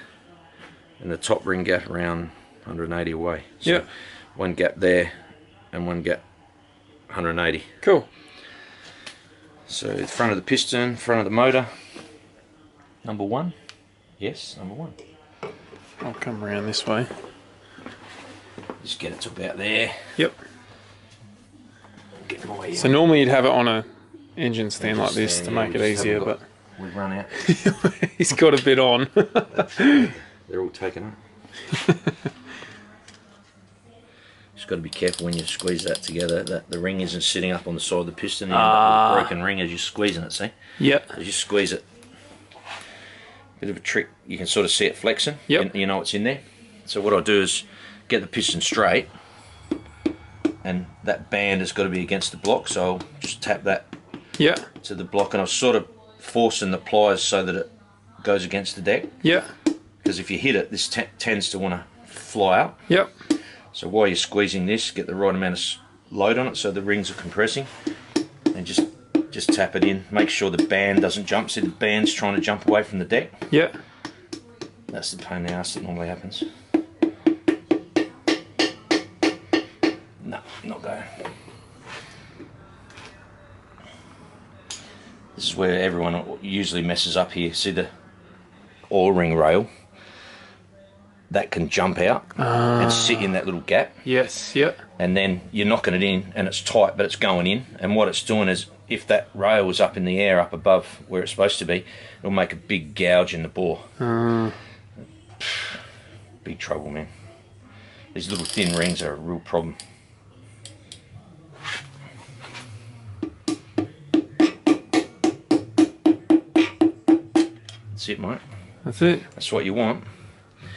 and the top ring gap around one hundred eighty away. So yep. One gap there and one gap one hundred eighty. Cool. So the front of the piston, front of the motor. Number one? Yes, number one. I'll come around this way. Just get it to about there. Yep. Get my, so normally you'd have it on a engine stand like this stand, to yeah, make it easier, got, but we've run out. He's got a bit on. They're all taken up. Just got to be careful when you squeeze that together, that the ring isn't sitting up on the side of the piston. You end up with a broken ring as you're squeezing it. See? Yep. As you squeeze it, bit of a trick. You can sort of see it flexing. Yep. And you know it's in there. So what I do is get the piston straight, and that band has got to be against the block, so I'll just tap that yeah. to the block, and I'm sort of forcing the pliers so that it goes against the deck. Yeah. Because if you hit it, this tends to want to fly out. Yep. So while you're squeezing this, get the right amount of load on it so the rings are compressing, and just just tap it in, make sure the band doesn't jump. See, the band's trying to jump away from the deck? Yeah. That's the pain in the ass that normally happens. No, not go. This is where everyone usually messes up here. See the O-ring rail? That can jump out uh, and sit in that little gap. Yes, yep. And then you're knocking it in and it's tight, but it's going in. And what it's doing is, if that rail was up in the air, up above where it's supposed to be, it'll make a big gouge in the bore. Uh, big trouble, man. These little thin rings are a real problem. That's it, mate. That's it. That's what you want.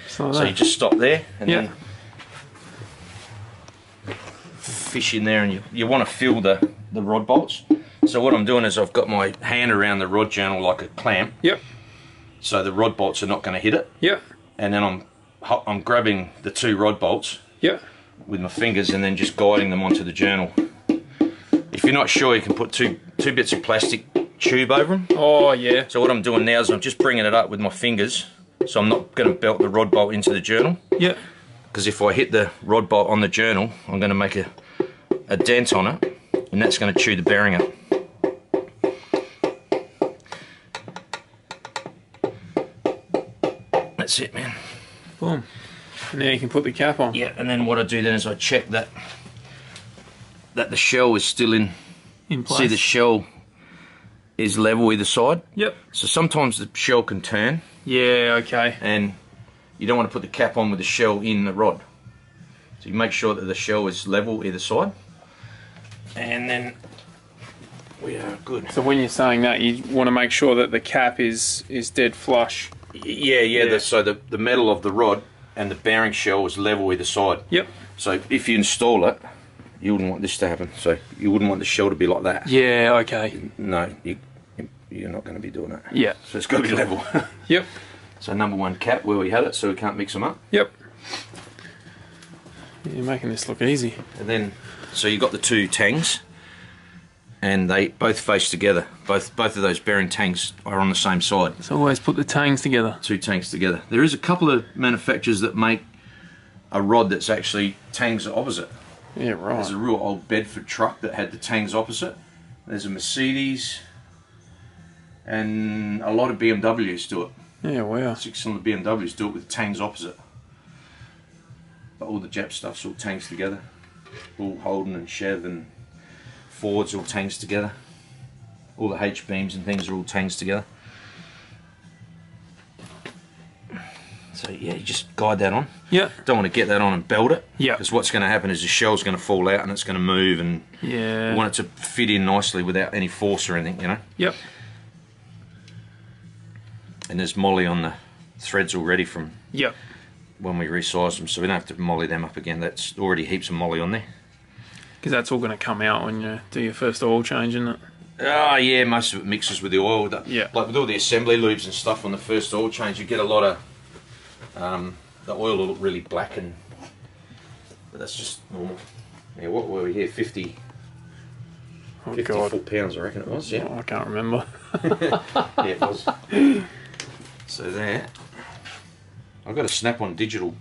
So that. You just stop there and yep. then fish in there, and you, you want to feel the, the rod bolts. So what I'm doing is I've got my hand around the rod journal like a clamp. Yep. So the rod bolts are not going to hit it. Yep. And then I'm I'm grabbing the two rod bolts. Yep. With my fingers and then just guiding them onto the journal. If you're not sure, you can put two two bits of plastic tube over them. Oh yeah. So what I'm doing now is I'm just bringing it up with my fingers. So I'm not going to belt the rod bolt into the journal. Yeah. Because if I hit the rod bolt on the journal, I'm going to make a, a dent on it, and that's going to chew the bearing up. That's it, man. Boom. And then you can put the cap on. Yeah, and then what I do then is I check that that the shell is still in, in place. See, the shell is level either side. Yep. So sometimes the shell can turn. Yeah, okay. And you don't want to put the cap on with the shell in the rod. So you make sure that the shell is level either side. And then we are good. So when you're saying that, you want to make sure that the cap is, is dead flush. Yeah, yeah. yeah. The, so the, the metal of the rod and the bearing shell is level either side. Yep. So if you install it, you wouldn't want this to happen. So you wouldn't want the shell to be like that. Yeah, okay. No, you... you're not going to be doing that. Yeah. So it's got to be level. Yep. So number one cap where we had it, so we can't mix them up. Yep. You're making this look easy. And then, so you've got the two tangs, and they both face together. Both both of those bearing tangs are on the same side. So always put the tangs together. Two tangs together. There is a couple of manufacturers that make a rod that's actually tangs opposite. Yeah, right. There's a real old Bedford truck that had the tangs opposite. There's a Mercedes. And a lot of B M Ws do it. Yeah, wow. Six-cylinder B M Ws do it with tangs opposite. But all the Jap stuff's all tangs together. All Holden and Chev and Ford's all tangs together. All the H-beams and things are all tangs together. So yeah, you just guide that on. Yeah. Don't want to get that on and belt it. Yeah. Because what's going to happen is the shell's going to fall out and it's going to move, and yeah. You want it to fit in nicely without any force or anything, you know? Yep. And there's molly on the threads already from yep. when we resize them, so we don't have to molly them up again. That's already heaps of molly on there. Because that's all going to come out when you do your first oil change, isn't it? Oh yeah, most of it mixes with the oil. Yeah. Like with all the assembly lubes and stuff on the first oil change, you get a lot of... Um, the oil will look really black, and but that's just normal. Yeah, what were we here? fifty... Oh, fifty-four God. Pounds, I reckon it was, yeah. Oh, I can't remember. Yeah, it was. So there, I've got a Snap-on digital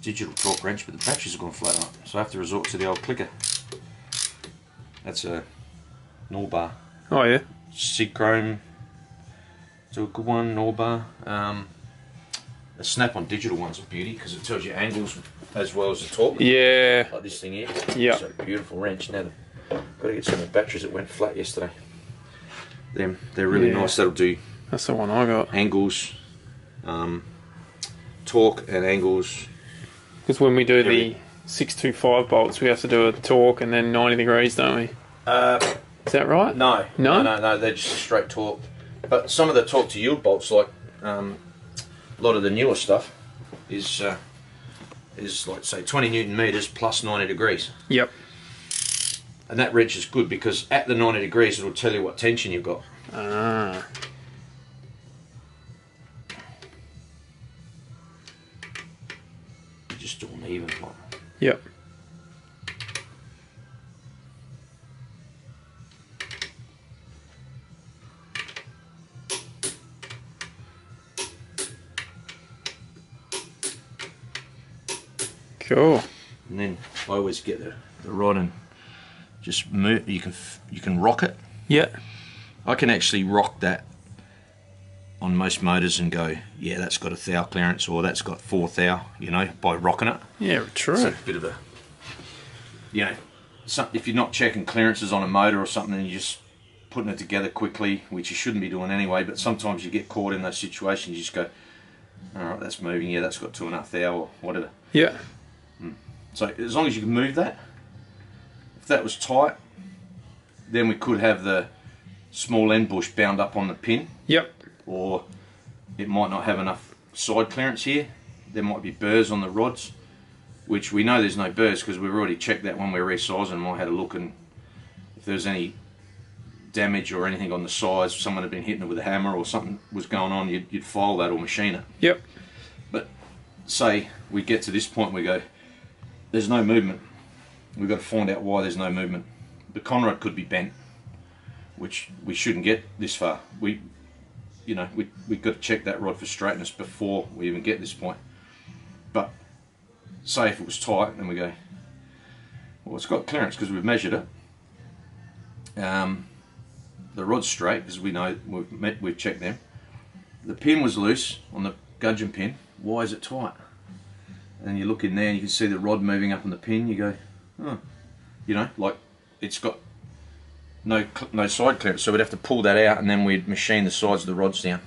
digital torque wrench, but the batteries are gone flat out, so I have to resort to the old clicker. That's a Norbar. Oh yeah. Sigchrome, it's a good one. Norbar. Um, the Snap-on digital one's a beauty because it tells you angles as well as the torque. Yeah. Like this thing here. Yeah. It's a beautiful wrench. Now, I've got to get some of the batteries that went flat yesterday. Them, they're really yeah. nice. That'll do. That's the one I got. Angles, um, torque and angles. Because when we do the six twenty-five bolts, we have to do a torque and then ninety degrees, don't we? Uh, Is that right? No. No? No, no, they're just a straight torque. But some of the torque to yield bolts, like um, a lot of the newer stuff, is, uh, is like, say, twenty newton meters plus ninety degrees. Yep. And that wrench is good because at the ninety degrees, it'll tell you what tension you've got. Ah. Just do an even one. Yep. Cool. And then I always get the, the rod and just move. You can you can rock it. Yeah. I can actually rock that on most motors and go, yeah, that's got a thou clearance, or that's got four thou, you know, by rocking it. Yeah, true. It's a bit of a, you know, some, if you're not checking clearances on a motor or something and you're just putting it together quickly, which you shouldn't be doing anyway, but sometimes you get caught in those situations, you just go, all right, that's moving, yeah, that's got two and a half thou or whatever. Yeah. Mm. So as long as you can move that, if that was tight, then we could have the small end bush bound up on the pin. Yep. Or it might not have enough side clearance here. There might be burrs on the rods, which we know there's no burrs because we've already checked that when we were resizing them. I had a look, and if there's any damage or anything on the sides, someone had been hitting it with a hammer or something was going on, you'd, you'd file that or machine it. Yep. But say we get to this point, we go, there's no movement. We've got to find out why there's no movement. The conrod could be bent, which we shouldn't get this far. We, you know, we, we've got to check that rod for straightness before we even get this point. But say if it was tight, then we go, well, it's got clearance because we've measured it. Um, the rod's straight because we know we've, met, we've checked them. The pin was loose on the gudgeon pin. Why is it tight? And you look in there and you can see the rod moving up on the pin. You go, oh, you know, like it's got no no side clearance, so we'd have to pull that out and then we'd machine the sides of the rods down.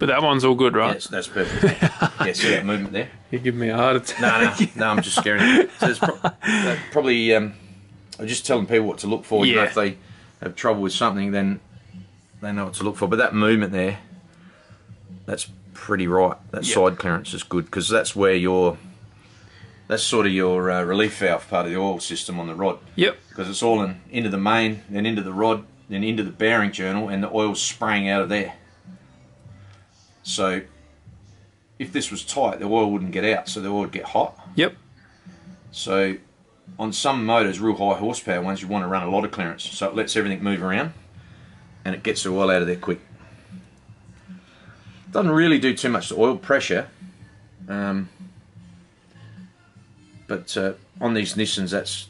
But that one's all good, right? Yes, that's perfect. Yeah, see that movement there? You're giving me a heart attack. No, no, no, I'm just scaring you. So it's pro uh, probably, um, I'm just telling people what to look for. Yeah. You know, if they have trouble with something, then they know what to look for. But that movement there, that's pretty right. That yep. side clearance is good, because that's where your... That's sort of your uh, relief valve part of the oil system on the rod. Yep. Because it's all in, into the main, then into the rod, then into the bearing journal, and the oil's spraying out of there. So if this was tight, the oil wouldn't get out, so the oil would get hot. Yep. So on some motors, real high horsepower ones, you want to run a lot of clearance, so it lets everything move around, and it gets the oil out of there quick. Doesn't really do too much to oil pressure. Um, But uh, on these Nissans, that's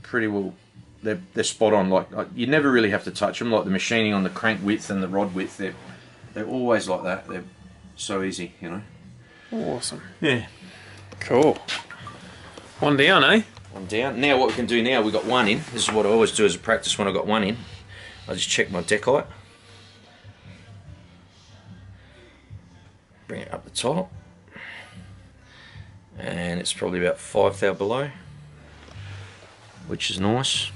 pretty well, they're, they're spot on. Like, you never really have to touch them. Like the machining on the crank width and the rod width, they're, they're always like that. They're so easy, you know. Awesome. Yeah. Cool. One down, eh? One down. Now what we can do now, we've got one in. This is what I always do as a practice when I've got one in. I just check my deck height. Bring it up the top. And it's probably about five thou below, which is nice.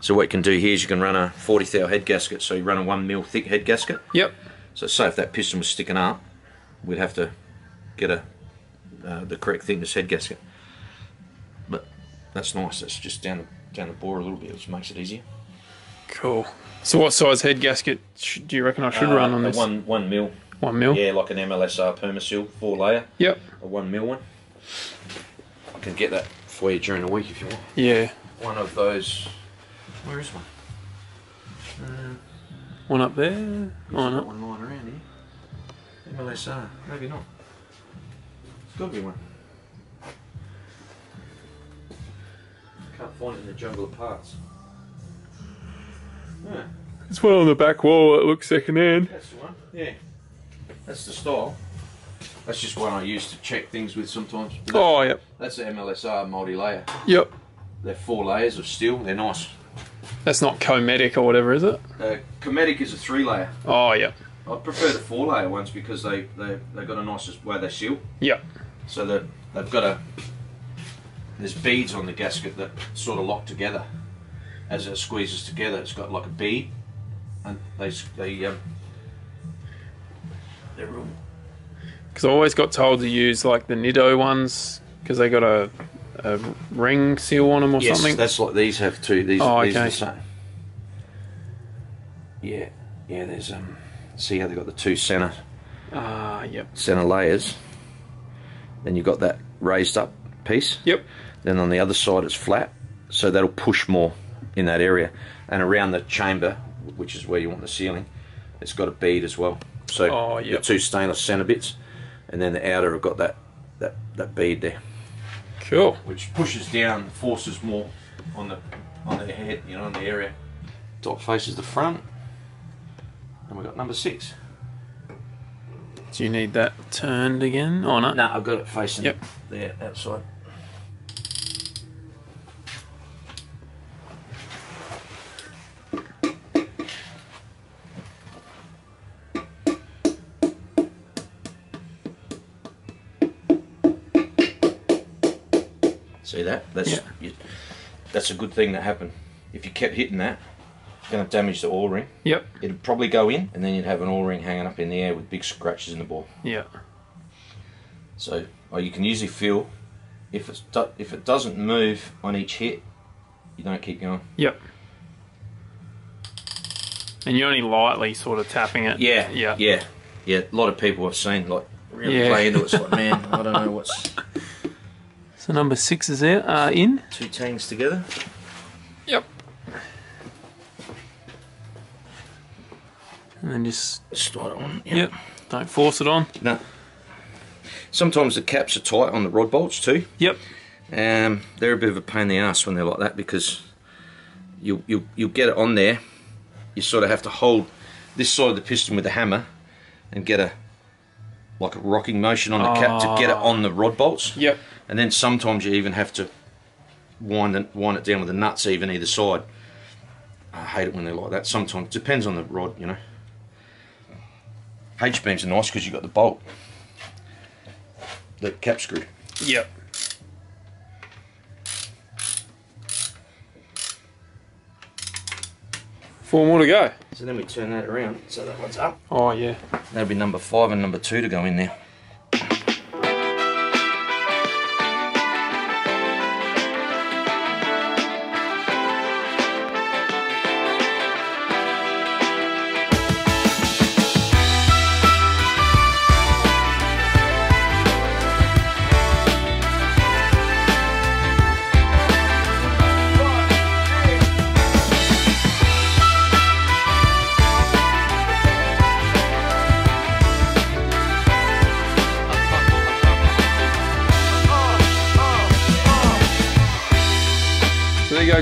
So what you can do here is you can run a forty thou head gasket, so you run a one mil thick head gasket. Yep. So say if that piston was sticking up, we'd have to get a uh, the correct thickness head gasket. But that's nice. That's just down the, down the bore a little bit, which makes it easier. Cool. So what size head gasket do you reckon I should uh, run on this? One one mil. One mil? Yeah, like an M L S R Permasil, four layer. Yep. A one mil one. I can get that for you during the week if you want. Yeah. One of those. Where is one? Uh, one up there. One up. One lying around here. M L S R. Maybe not. There's got to be one. Can't find it in the jungle of parts. Yeah. It's one on the back wall that looks second hand. That's the one. Yeah. That's the style. That's just one I used to check things with sometimes. Oh, yep. That's the M L S R multi-layer. Yep. They're four layers of steel. They're nice. That's not Cometic or whatever, is it? Uh, Cometic is a three-layer. Oh, yep. I prefer the four-layer ones because they, they, they've got a nice way they seal. Yep. So that they've got a... There's beads on the gasket that sort of lock together. As it squeezes together, it's got like a bead. And they... they um, because I always got told to use like the Nido ones because they got a, a ring seal on them or yes, something. Yes, that's like these have too. These, oh, these okay. are the same. Yeah, yeah. There's um. See how they got the two center. Ah, uh, yep. Center layers. Then you've got that raised up piece. Yep. Then on the other side it's flat, so that'll push more in that area and around the chamber, which is where you want the sealing. It's got a bead as well. So oh, yep. the two stainless center bits, and then the outer have got that that that bead there. Cool. Which pushes down, forces more on the on the head, you know, on the area. Top faces the front, and we got number six. Do you need that turned again or not? No, I've got it facing yep. there outside. See that? That's yeah. you, that's a good thing that happened. If you kept hitting that, it's going to damage the O-ring. Yep. It'd probably go in, and then you'd have an O-ring hanging up in the air with big scratches in the ball. Yeah. So, or you can usually feel if it's do, if it doesn't move on each hit, you don't keep going. Yep. And you're only lightly sort of tapping it. Yeah. Yeah. Yeah. Yeah. A lot of people I've seen like really yeah. play into it. It's like, man, I don't know what's. So number six is there, uh, in. Two tangs together. Yep. And then just... slide it on. Yep. yep. Don't force it on. No. Sometimes the caps are tight on the rod bolts too. Yep. Um, they're a bit of a pain in the ass when they're like that, because you'll, you'll, you'll get it on there. You sort of have to hold this side of the piston with the hammer and get a... like a rocking motion on the oh. cap to get it on the rod bolts. Yep. And then sometimes you even have to wind it, wind it down with the nuts even either side. I hate it when they're like that. Sometimes it depends on the rod, you know. H-beams are nice because you've got the bolt, the cap screw. Yep. Four more to go. So then we turn that around, so that one's up. Oh yeah. That'll be number five and number two to go in there.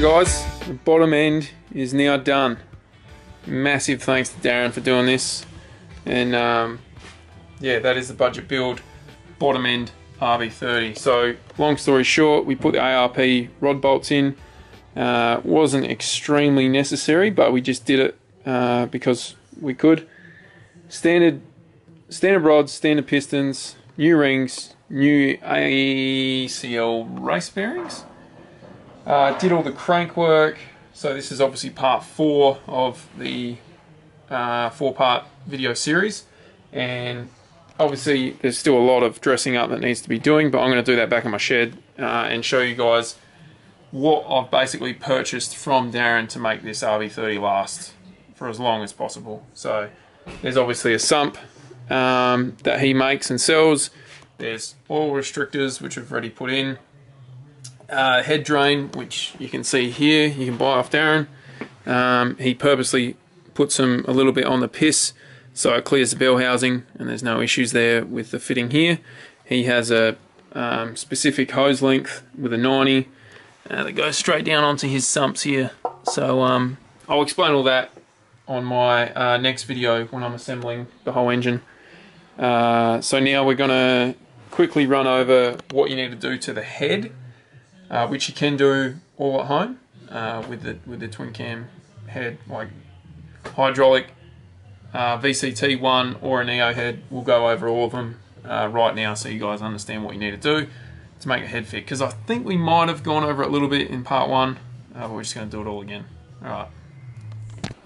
Guys, the bottom end is now done. Massive thanks to Darren for doing this, and um, yeah, that is the budget build bottom end R B thirty. So long story short, we put the A R P rod bolts in. Uh, wasn't extremely necessary, but we just did it uh, because we could. Standard standard rods, standard pistons, new rings, new A C L race bearings. Uh, did all the crank work, so this is obviously part four of the uh, four-part video series, and obviously there's still a lot of dressing up that needs to be doing, but I'm going to do that back in my shed uh, and show you guys what I've basically purchased from Darren to make this R B thirty last for as long as possible. So there's obviously a sump um, that he makes and sells, there's oil restrictors which I've already put in, Uh, head drain, which you can see here, you can buy off Darren. Um, he purposely put some a little bit on the piss so it clears the bell housing, and there's no issues there with the fitting here. He has a um, specific hose length with a ninety uh, that goes straight down onto his sumps here. So um, I'll explain all that on my uh, next video when I'm assembling the whole engine. Uh, so now we're gonna quickly run over what you need to do to the head. Uh, which you can do all at home uh, with the with the twin cam head, like hydraulic uh, V C T one or a Neo head. We'll go over all of them uh, right now, so you guys understand what you need to do to make a head fit. Because I think we might have gone over it a little bit in part one, uh, but we're just going to do it all again. All right.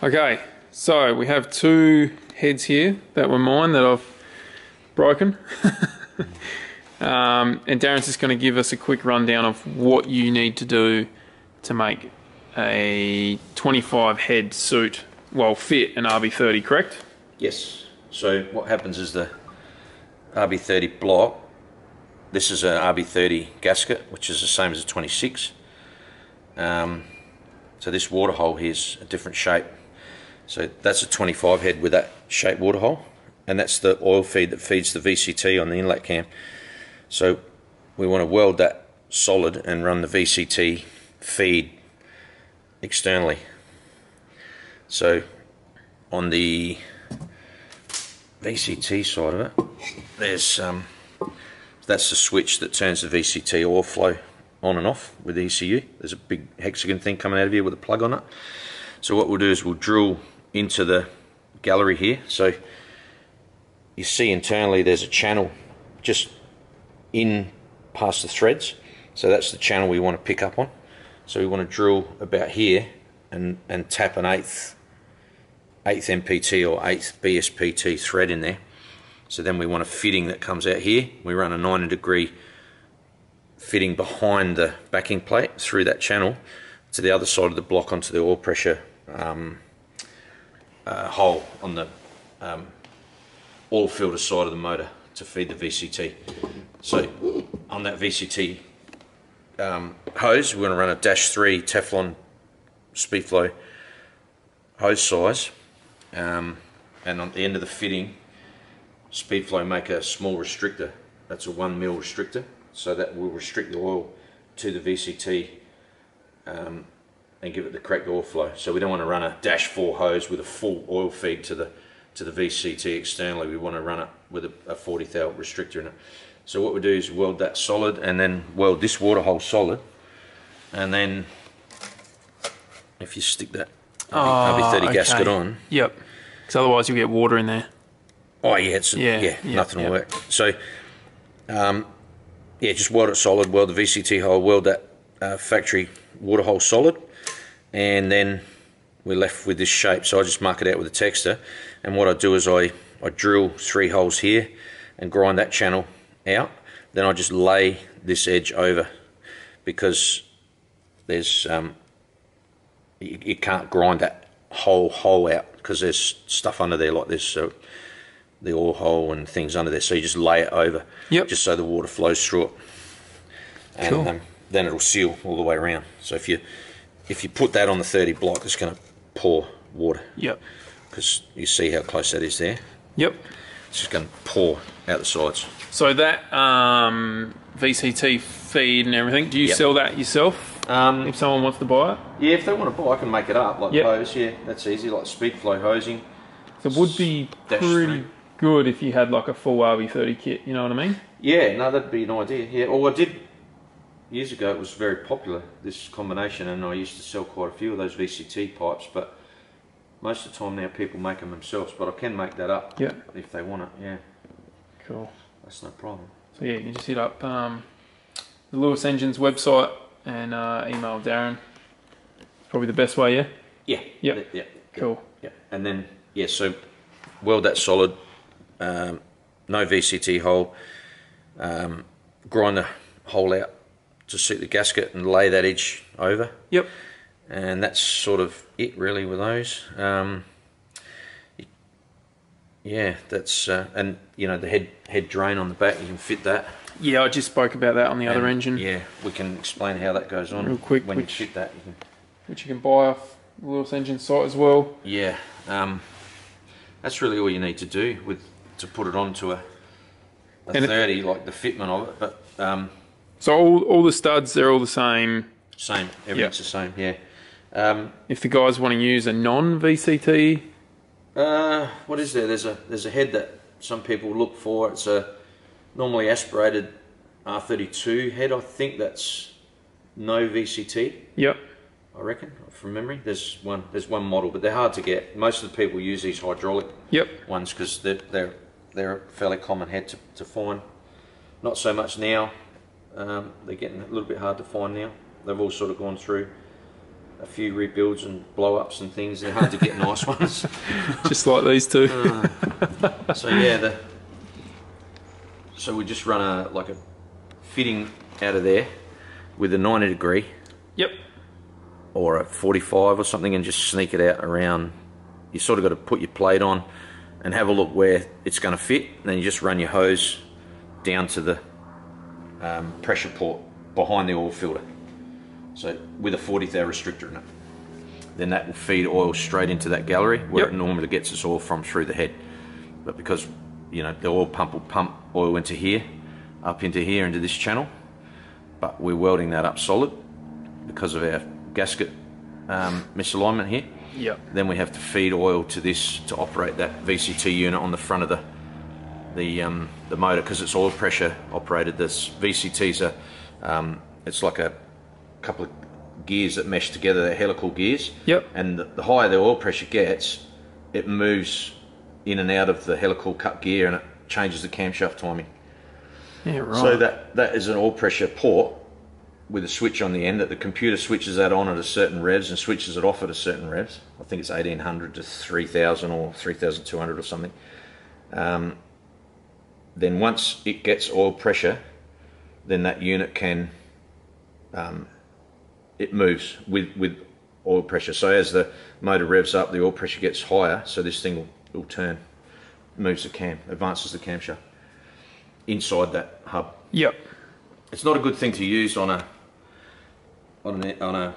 Okay, so we have two heads here that were mine that I've broken. Um, and Darren's just going to give us a quick rundown of what you need to do to make a twenty-five head suit, well, fit an R B thirty, correct? Yes. So what happens is the R B thirty block, this is an R B thirty gasket, which is the same as a twenty-six. Um, so this water hole here is a different shape. So that's a twenty-five head with that shape water hole. and that's the oil feed that feeds the V C T on the inlet cam. So we want to weld that solid and run the V C T feed externally. So on the V C T side of it, there's um, that's the switch that turns the V C T oil flow on and off with the E C U. There's a big hexagon thing coming out of here with a plug on it. So what we'll do is we'll drill into the gallery here. So you see internally there's a channel just in past the threads. So that's the channel we want to pick up on. So we want to drill about here and, and tap an eighth, eighth M P T or eighth B S P T thread in there. So then we want a fitting that comes out here. We run a ninety degree fitting behind the backing plate through that channel to the other side of the block onto the oil pressure um, uh, hole on the um, oil filter side of the motor to feed the V C T. So on that V C T um, hose, we're going to run a dash three Teflon Speedflow hose size, um, and on the end of the fitting, Speedflow make a small restrictor. That's a one mil restrictor. So that will restrict the oil to the V C T um, and give it the correct oil flow. So we don't want to run a dash four hose with a full oil feed to the to the V C T externally. We want to run it with a, a forty thou restrictor in it. So what we do is weld that solid and then weld this water hole solid. And then if you stick that R B thirty oh, okay. gasket on, yep, because otherwise you'll get water in there. Oh yeah, it's yeah, yeah yep, nothing yep. will work. So. Um, Yeah, just weld it solid, weld the V C T hole, weld that uh, factory water hole solid, and then we're left with this shape. So I just mark it out with a texter, and what I do is I, I drill three holes here and grind that channel out. Then I just lay this edge over, because there's um, you, you can't grind that whole hole out because there's stuff under there like this. So the oil hole and things under there, so you just lay it over, yep. just so the water flows through it, and cool. um, then it'll seal all the way around. So if you if you put that on the thirty block, it's going to pour water. Yep. Because you see how close that is there. Yep. It's just going to pour out the sides. So that um, V C T feed and everything, do you yep. sell that yourself? Um, if someone wants to buy it. Yeah, if they want to buy, I can make it up like yep. hose. Yeah, that's easy. Like speed flow hosing. It would be pretty good if you had like a full R B thirty kit, you know what I mean? Yeah, no, that'd be an idea. Yeah, well, I did years ago. It was very popular, this combination, and I used to sell quite a few of those V C T pipes. But most of the time now, people make them themselves. But I can make that up, yeah, if they want it. Yeah, cool. That's no problem. So yeah, you can just hit up um, the Lewis Engines website and uh, email Darren. It's probably the best way, yeah. Yeah. Yeah. Yeah. Yep. Cool. Yeah, and then yeah, so weld that solid. Um, no V C T hole, um, grind the hole out to suit the gasket and lay that edge over. Yep. And that's sort of it really with those. Um, yeah, that's, uh, and you know, the head head drain on the back, you can fit that. Yeah, I just spoke about that on the and other engine. Yeah, we can explain how that goes on real quick. When which, you fit that. You can, which you can buy off the Lewis Engine site as well. Yeah, um, that's really all you need to do with to put it onto a, a thirty, it, like the fitment of it, but um, so all all the studs, they're all the same. Same, everything's yep. the same, yeah. Um, if the guys want to use a non-V C T, uh, what is there? There's a there's a head that some people look for. It's a normally aspirated R thirty-two head. I think that's no V C T. Yep. I reckon, from memory. There's one. There's one model, but they're hard to get. Most of the people use these hydraulic yep. ones because they're, they're they're a fairly common head to, to find. Not so much now. Um, they're getting a little bit hard to find now. They've all sort of gone through a few rebuilds and blow-ups and things. They're hard to get nice ones. Just like these two. uh, so yeah, the, so we just run a like a fitting out of there with a ninety degree. Yep. Or a forty-five or something, and just sneak it out around. You sort of got to put your plate on and have a look where it's going to fit, and then you just run your hose down to the um, pressure port behind the oil filter. So with a forty thou restrictor in it. Then that will feed oil straight into that gallery where yep. it normally gets its oil from through the head. but because, you know, the oil pump will pump oil into here, up into here, into this channel, but we're welding that up solid because of our gasket um, misalignment here. Yep. Then we have to feed oil to this to operate that V C T unit on the front of the the um, the motor, because it's oil pressure operated. This V C Ts are um, it's like a couple of gears that mesh together, they're helical gears. Yep. And the, the higher the oil pressure gets, it moves in and out of the helical cut gear, and it changes the camshaft timing. Yeah, right. So that that is an oil pressure port with a switch on the end that the computer switches that on at a certain revs and switches it off at a certain revs. I think it's eighteen hundred to three thousand or three thousand two hundred or something. Um, then once it gets oil pressure, then that unit can, um, it moves with, with oil pressure. So as the motor revs up, the oil pressure gets higher, so this thing will, will turn, moves the cam, advances the camshaft inside that hub. Yep. It's not a good thing to use on a on an on a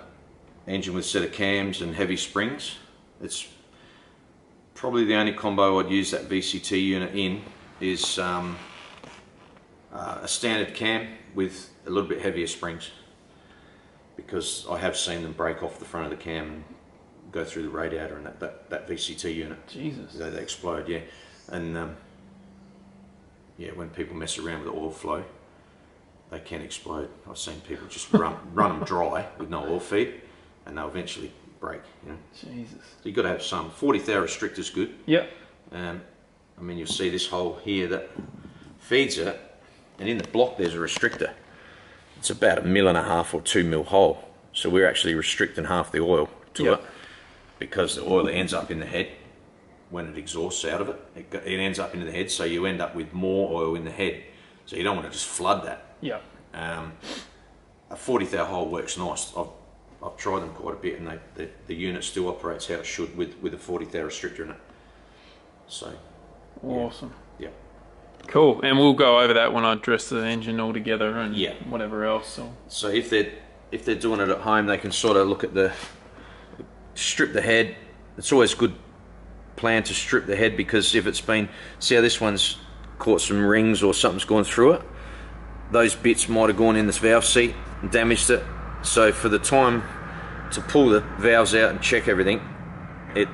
engine with a set of cams and heavy springs. It's probably the only combo I'd use that V C T unit in is um, uh, a standard cam with a little bit heavier springs, because I have seen them break off the front of the cam and go through the radiator and that, that, that V C T unit. Jesus. They, they explode, yeah. And um, yeah, when people mess around with the oil flow, they can explode. I've seen people just run, run them dry with no oil feed, and they'll eventually break, you know. Jesus. So you've got to have some. forty thou restrictor's good. Yep. Um, I mean, you'll see this hole here that feeds it, and in the block there's a restrictor. It's about a mil and a half or two mil hole. So we're actually restricting half the oil to yep. it, because the oil that ends up in the head, when it exhausts out of it, it, it ends up into the head, so you end up with more oil in the head. So you don't want to just flood that. Yeah. Um, a forty thou hole works nice. I've, I've tried them quite a bit, and they, the, the unit still operates how it should with, with a forty thou restrictor in it. So. Awesome. Yeah. yeah. Cool. And we'll go over that when I dress the engine all together and yeah. whatever else. So, so if, they're, if they're doing it at home, they can sort of look at the, strip the head. It's always a good plan to strip the head, because if it's been, see how this one's caught some rings or something's gone through it, those bits might have gone in this valve seat and damaged it. So for the time to pull the valves out and check everything, it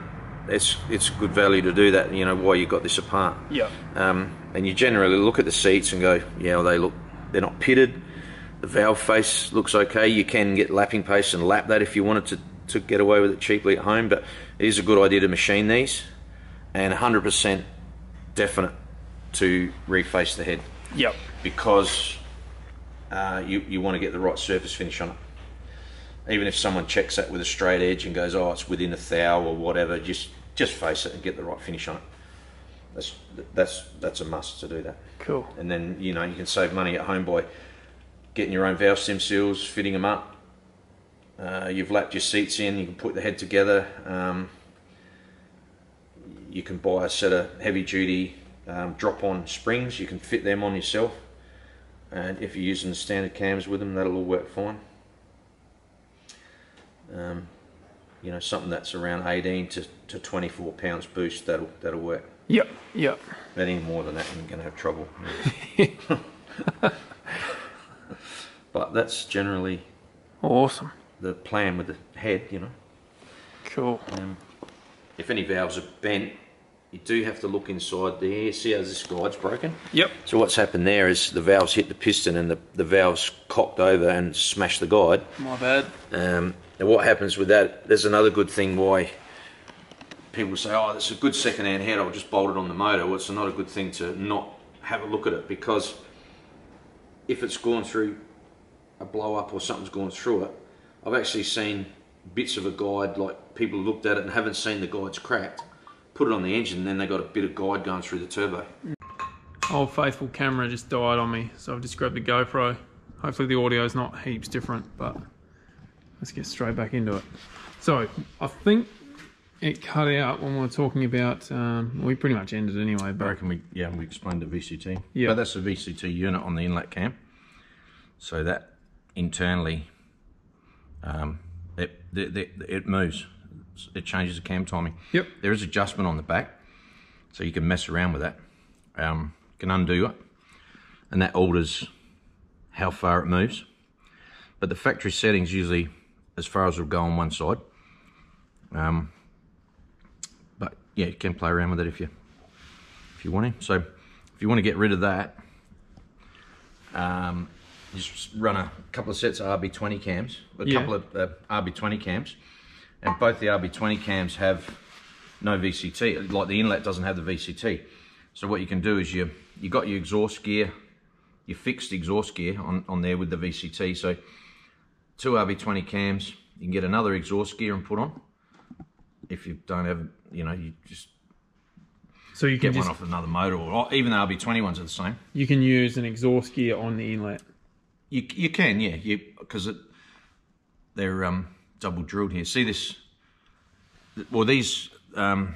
it's it's good value to do that, you know, why you got this apart. Yeah. Um, and you generally look at the seats and go, yeah, well, they look, they're not pitted, the valve face looks okay. You can get lapping paste and lap that if you wanted to to get away with it cheaply at home, but it is a good idea to machine these, and one hundred percent definite to reface the head. Yep. Because uh, you, you want to get the right surface finish on it. Even if someone checks that with a straight edge and goes, oh, it's within a thou or whatever, just just face it and get the right finish on it. That's that's that's a must to do that. Cool. And then, you know, you can save money at home by getting your own valve stem seals, fitting them up. Uh, you've lapped your seats in, you can put the head together. Um, you can buy a set of heavy duty um, drop on springs, you can fit them on yourself. And if you're using the standard cams with them, that'll all work fine. Um, you know, something that's around eighteen to twenty-four pounds boost, that'll, that'll work. Yep, yep. Anything more than that, I'm going to have trouble. But that's generally awesome. The plan with the head, you know. Cool. Um, if any valves are bent, you do have to look inside there. See how this guide's broken? Yep. So what's happened there is the valves hit the piston and the, the valves cocked over and smashed the guide. My bad. Um, and what happens with that, there's another good thing why people say, oh, that's a good second-hand head, I'll just bolt it on the motor. Well, it's not a good thing to not have a look at it, because if it's gone through a blow up or something's gone through it, I've actually seen bits of a guide, like people looked at it and haven't seen the guide's cracked, put it on the engine, and then they got a bit of guide going through the turbo. Old faithful camera just died on me, so I've just grabbed the GoPro. Hopefully the audio's not heaps different, but let's get straight back into it. So I think it cut out when we were talking about, um, we pretty much ended anyway. But I reckon we, yeah, we explained the V C T. Yeah. But that's the V C T unit on the inlet cam. So that internally, Um, it, it, it moves, it changes the cam timing. Yep. There is adjustment on the back, So you can mess around with that. Um, you can undo it, and that alters how far it moves. But the factory settings usually as far as it'll go on one side. Um, but yeah, you can play around with it if you if you want to. So if you want to get rid of that, um, just run a couple of sets of R B twenty cams, a yeah. couple of uh, R B twenty cams, and both the R B twenty cams have no V C T. Like the inlet doesn't have the V C T. So what you can do is you you got your exhaust gear, your fixed exhaust gear on on there with the V C T. So two R B twenty cams, you can get another exhaust gear and put on. If you don't have, you know, you just so you can get just, one off another motor, or even the R B twenty ones are the same. You can use an exhaust gear on the inlet. You you can, yeah, you because it they're um double drilled here. See this? Well, these um.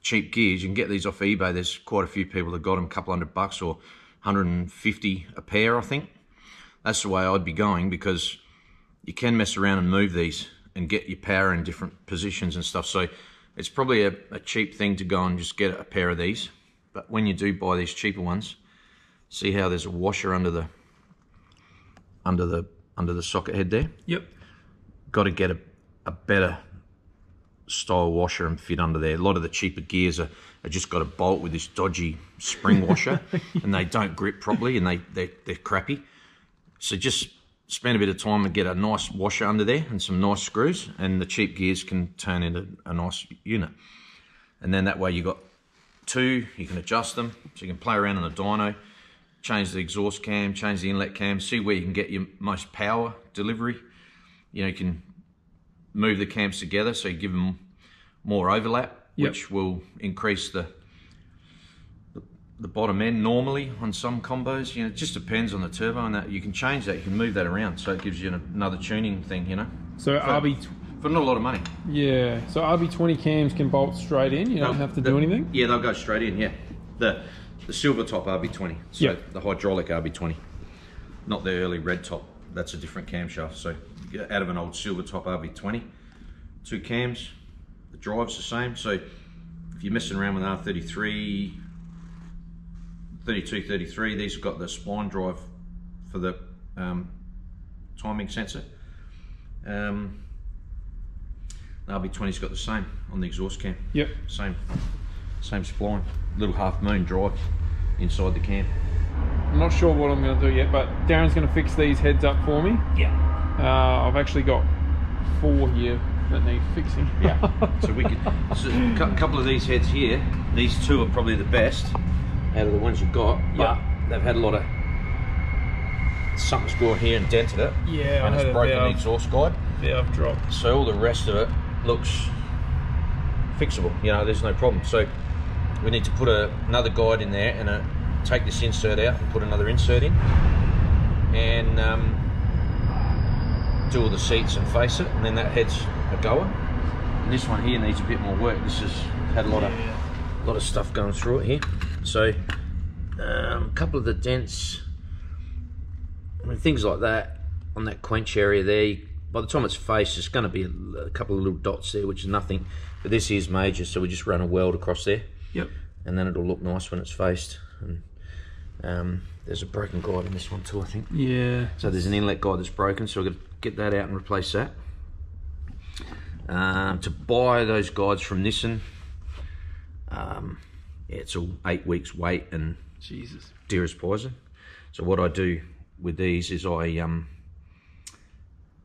cheap gears, you can get these off eBay. There's quite a few people that got them, a couple hundred bucks or a hundred and fifty a pair, I think. That's the way I'd be going, because you can mess around and move these and get your power in different positions and stuff. So it's probably a, a cheap thing to go and just get a pair of these. But when you do buy these cheaper ones, see how there's a washer under the under the under the socket head there? Yep. Got to get a, a better style washer and fit under there. A lot of the cheaper gears are, are just got a bolt with this dodgy spring washer and they don't grip properly, and they, they, they're crappy. So just spend a bit of time and get a nice washer under there and some nice screws, and the cheap gears can turn into a nice unit. And then that way you got two, you can adjust them, so you can play around on a dyno, change the exhaust cam, change the inlet cam, see where you can get your most power delivery. You know, you can move the cams together so you give them more overlap, yep. which will increase the, the the bottom end normally on some combos. You know, it just depends on the turbo, and that you can change that, you can move that around, so it gives you another tuning thing, you know. So for, R B for not a lot of money. Yeah. So R B twenty cams can bolt straight in, you don't they'll, have to the, do anything? Yeah, they'll go straight in, yeah. The the silver top R B twenty. So yep. the hydraulic R B twenty. Not the early red top. That's a different camshaft. So out of an old silver top R B twenty, two cams, the drive's the same. So if you're messing around with R thirty-three, thirty-two, thirty-three, these have got the spline drive for the um, timing sensor. Um, the R B twenty's got the same on the exhaust cam. Yep. Same, same spline, little half moon drive inside the cam. I'm not sure what I'm going to do yet, but Darren's going to fix these heads up for me. Yeah. Uh, I've actually got four here that need fixing. Yeah, so we could, so a couple of these heads here, these two are probably the best out of the ones you've got, but yeah. they've had a lot of, something's gone here and dented it. Yeah, and I it's broken the exhaust guide. Yeah, I've dropped. So all the rest of it looks fixable, you know, there's no problem. So we need to put a, another guide in there and a, take this insert out and put another insert in. And um, do all the seats and face it, and then that head's a goer. And this one here needs a bit more work. This has had a lot yeah. of lot of stuff going through it here. So um, a couple of the dents, I mean, things like that on that quench area there. By the time it's faced, it's going to be a, a couple of little dots there, which is nothing. But this is major, so we just run a weld across there. Yep. And then it'll look nice when it's faced. And, um, there's a broken guide in this one too, I think. Yeah. So there's an inlet guide that's broken, so we're going to get that out and replace that. Um, to buy those guides from Nissan, um, yeah, it's all eight weeks wait and Jesus, dearest Pizer. So what I do with these is I um,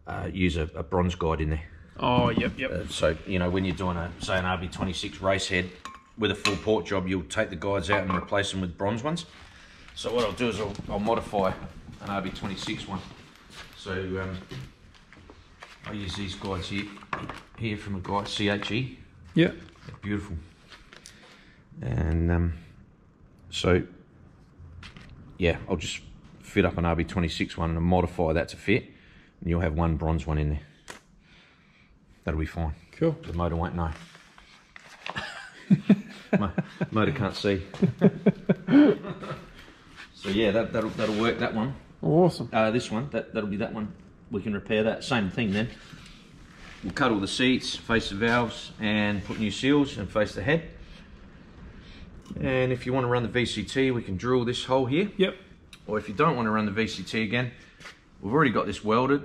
uh, use a, a bronze guide in there. Oh, yep, yep. Uh, so, you know, when you're doing, a say, an R B twenty-six race head with a full port job, you'll take the guides out and replace them with bronze ones. So what I'll do is I'll, I'll modify an R B twenty-six one. So um, I use these guides here, here from a guy, C H E. Yeah. They're beautiful. And um, so, yeah, I'll just fit up an R B twenty-six one and modify that to fit. And you'll have one bronze one in there. That'll be fine. Cool. The motor won't know. My motor can't see. So yeah, that, that'll, that'll work, that one. Awesome. Uh, this one, that, that'll be that one. We can repair that, same thing then. We'll cut all the seats, face the valves, and put new seals and face the head. And if you want to run the V C T, we can drill this hole here. Yep. Or if you don't want to run the V C T again, we've already got this welded,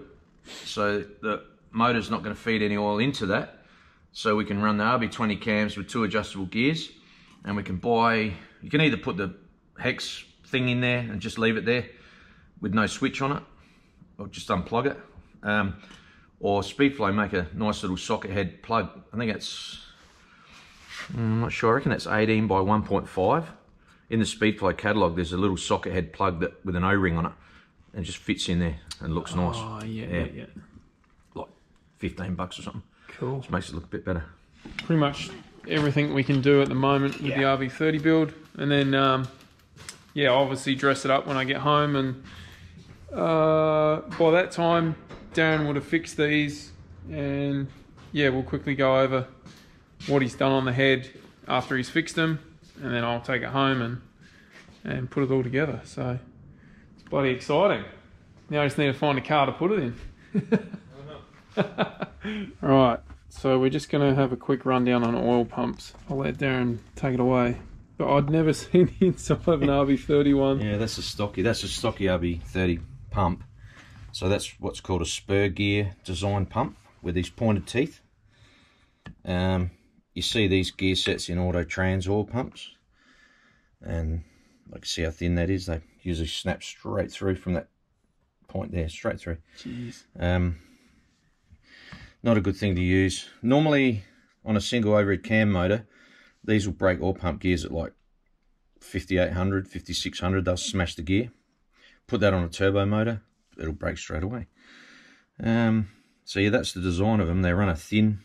so the motor's not going to feed any oil into that. So we can run the R B twenty cams with two adjustable gears, and we can buy, you can either put the hex thing in there and just leave it there with no switch on it, or just unplug it. Um, or Speedflow make a nice little socket head plug. I think that's, I'm not sure, I reckon that's eighteen by one point five. In the Speedflow catalog, there's a little socket head plug that with an O-ring on it, and it just fits in there and looks nice. Oh, yeah, yeah, yeah. Like fifteen bucks or something. Cool. Which makes it look a bit better. Pretty much everything we can do at the moment with yeah. the R B thirty build, and then, um, yeah, obviously dress it up when I get home, and uh, by that time, Darren would have fixed these, and yeah, we'll quickly go over what he's done on the head after he's fixed them, and then I'll take it home and and put it all together. So it's bloody exciting. Now I just need to find a car to put it in. Right, so we're just going to have a quick rundown on oil pumps. I'll let Darren take it away. But I'd never seen the inside of an R B thirty-one. Yeah, that's a stocky. That's a stocky R B thirty pump. So that's what's called a spur gear design pump with these pointed teeth. Um, you see these gear sets in Auto Trans oil pumps, and like, see how thin that is. They usually snap straight through from that point there, straight through. Jeez. Um, not a good thing to use. Normally, on a single overhead cam motor, these will break oil pump gears at like fifty-eight hundred, fifty-six hundred. They'll smash the gear. Put that on a turbo motor, it'll break straight away. Um, so yeah, that's the design of them. They run a thin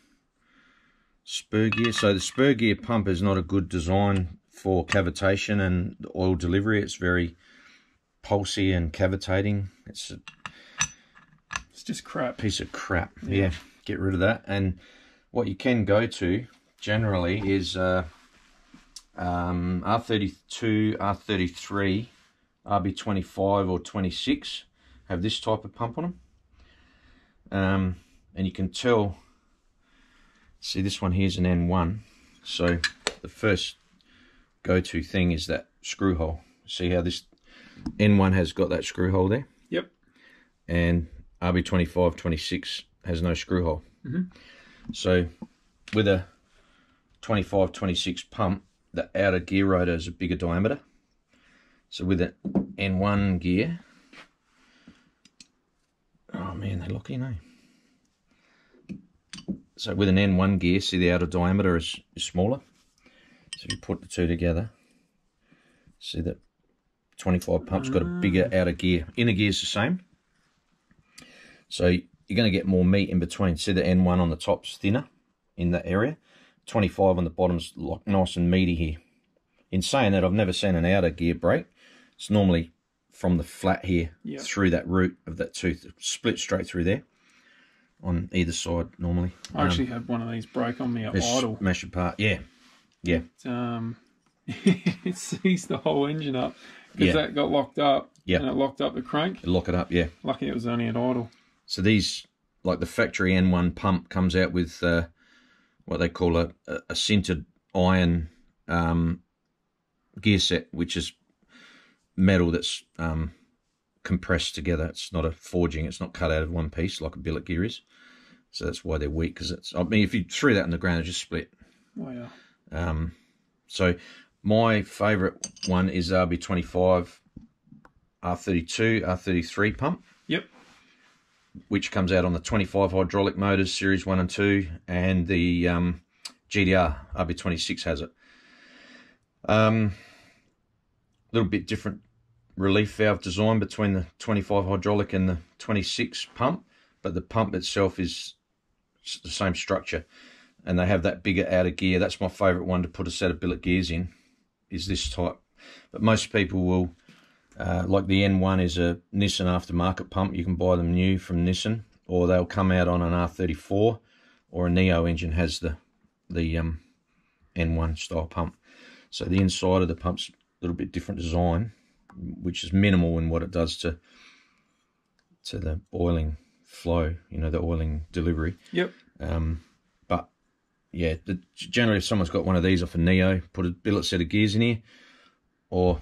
spur gear. So the spur gear pump is not a good design for cavitation and oil delivery. It's very pulsy and cavitating. It's a it's just crap. Piece of crap. Yeah. yeah, get rid of that. And what you can go to generally is uh, um, R thirty-two, R thirty-three, R B twenty-five or twenty-six have this type of pump on them. Um, and you can tell. See, this one here is an N one, so the first go-to thing is that screw hole. See how this N one has got that screw hole there? Yep. And R B twenty-five, twenty-six has no screw hole. Mm-hmm. So with a twenty-five, twenty-six pump, the outer gear rotor is a bigger diameter. So with an N one gear, oh man, they lock in, eh? So with an N one gear, see the outer diameter is, is smaller. So if you put the two together, see that twenty-five pump's got a bigger outer gear. Inner gear's the same. So you're going to get more meat in between. See the N one on the top's thinner in that area. twenty-five on the bottom's nice and meaty here. In saying that, I've never seen an outer gear break. It's normally from the flat here yep. through that root of that tooth, split straight through there. On either side normally. I actually um, had one of these break on me at idle. Smash apart, yeah, yeah. It, um, it seized the whole engine up because yeah. that got locked up. Yeah, and it locked up the crank. It'd lock it up, yeah. Lucky it was only at idle. So these, like the factory N one pump, comes out with uh, what they call a a, a sintered iron um, gear set, which is metal that's um, compressed together. It's not a forging. It's not cut out of one piece like a billet gear is. So that's why they're weak, because it's, I mean, if you threw that on the ground, it just split. Oh, yeah. Um, so my favourite one is R B twenty-five, R thirty-two, R thirty-three pump. Yep. Which comes out on the twenty-five hydraulic motors, series one and two, and the um, G D R, R B twenty-six has it. Um, a little bit different relief valve design between the twenty-five hydraulic and the twenty-six pump, but the pump itself is the same structure, and they have that bigger outer gear. That's my favorite one to put a set of billet gears in, is this type. But most people will uh, like the N one is a Nissan aftermarket pump. You can buy them new from Nissan, or they'll come out on an R thirty-four or a Neo engine has the the um, N one style pump. So the inside of the pump's a little bit different design, which is minimal in what it does to to the oiling flow, you know, the oiling delivery. Yep. Um, but yeah, the, generally if someone's got one of these off a Neo, put a billet set of gears in here, or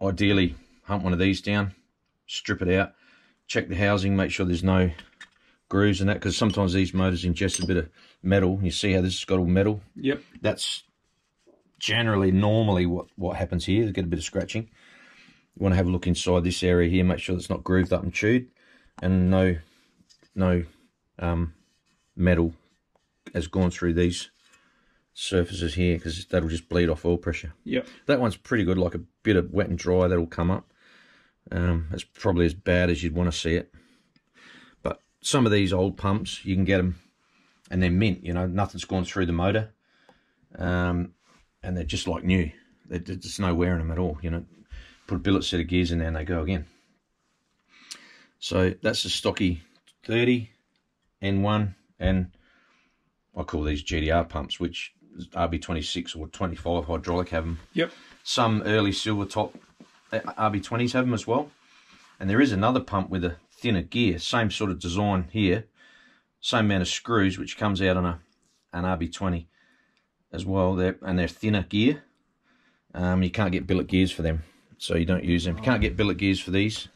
ideally hunt one of these down, strip it out, check the housing, make sure there's no grooves and that, because sometimes these motors ingest a bit of metal. You see how this has got all metal? Yep. That's generally normally what, what happens here. You get a bit of scratching. You want to have a look inside this area here, make sure it's not grooved up and chewed, and no, no um, metal has gone through these surfaces here, because that'll just bleed off oil pressure. Yep. That one's pretty good, like a bit of wet and dry that'll come up. Um, it's probably as bad as you'd want to see it. But some of these old pumps, you can get them and they're mint, you know, nothing's gone through the motor. Um, and they're just like new. There's no wear in them at all, you know. Put a billet set of gears in there and they go again. So that's the stocky thirty, N one, and I call these G D R pumps, which R B twenty-six or twenty-five hydraulic have them. Yep. Some early silver top R B twenties have them as well. And there is another pump with a thinner gear, same sort of design here, same amount of screws, which comes out on a an R B twenty as well. They're, and they're thinner gear. Um, you can't get billet gears for them, so you don't use them. You can't get billet gears for these,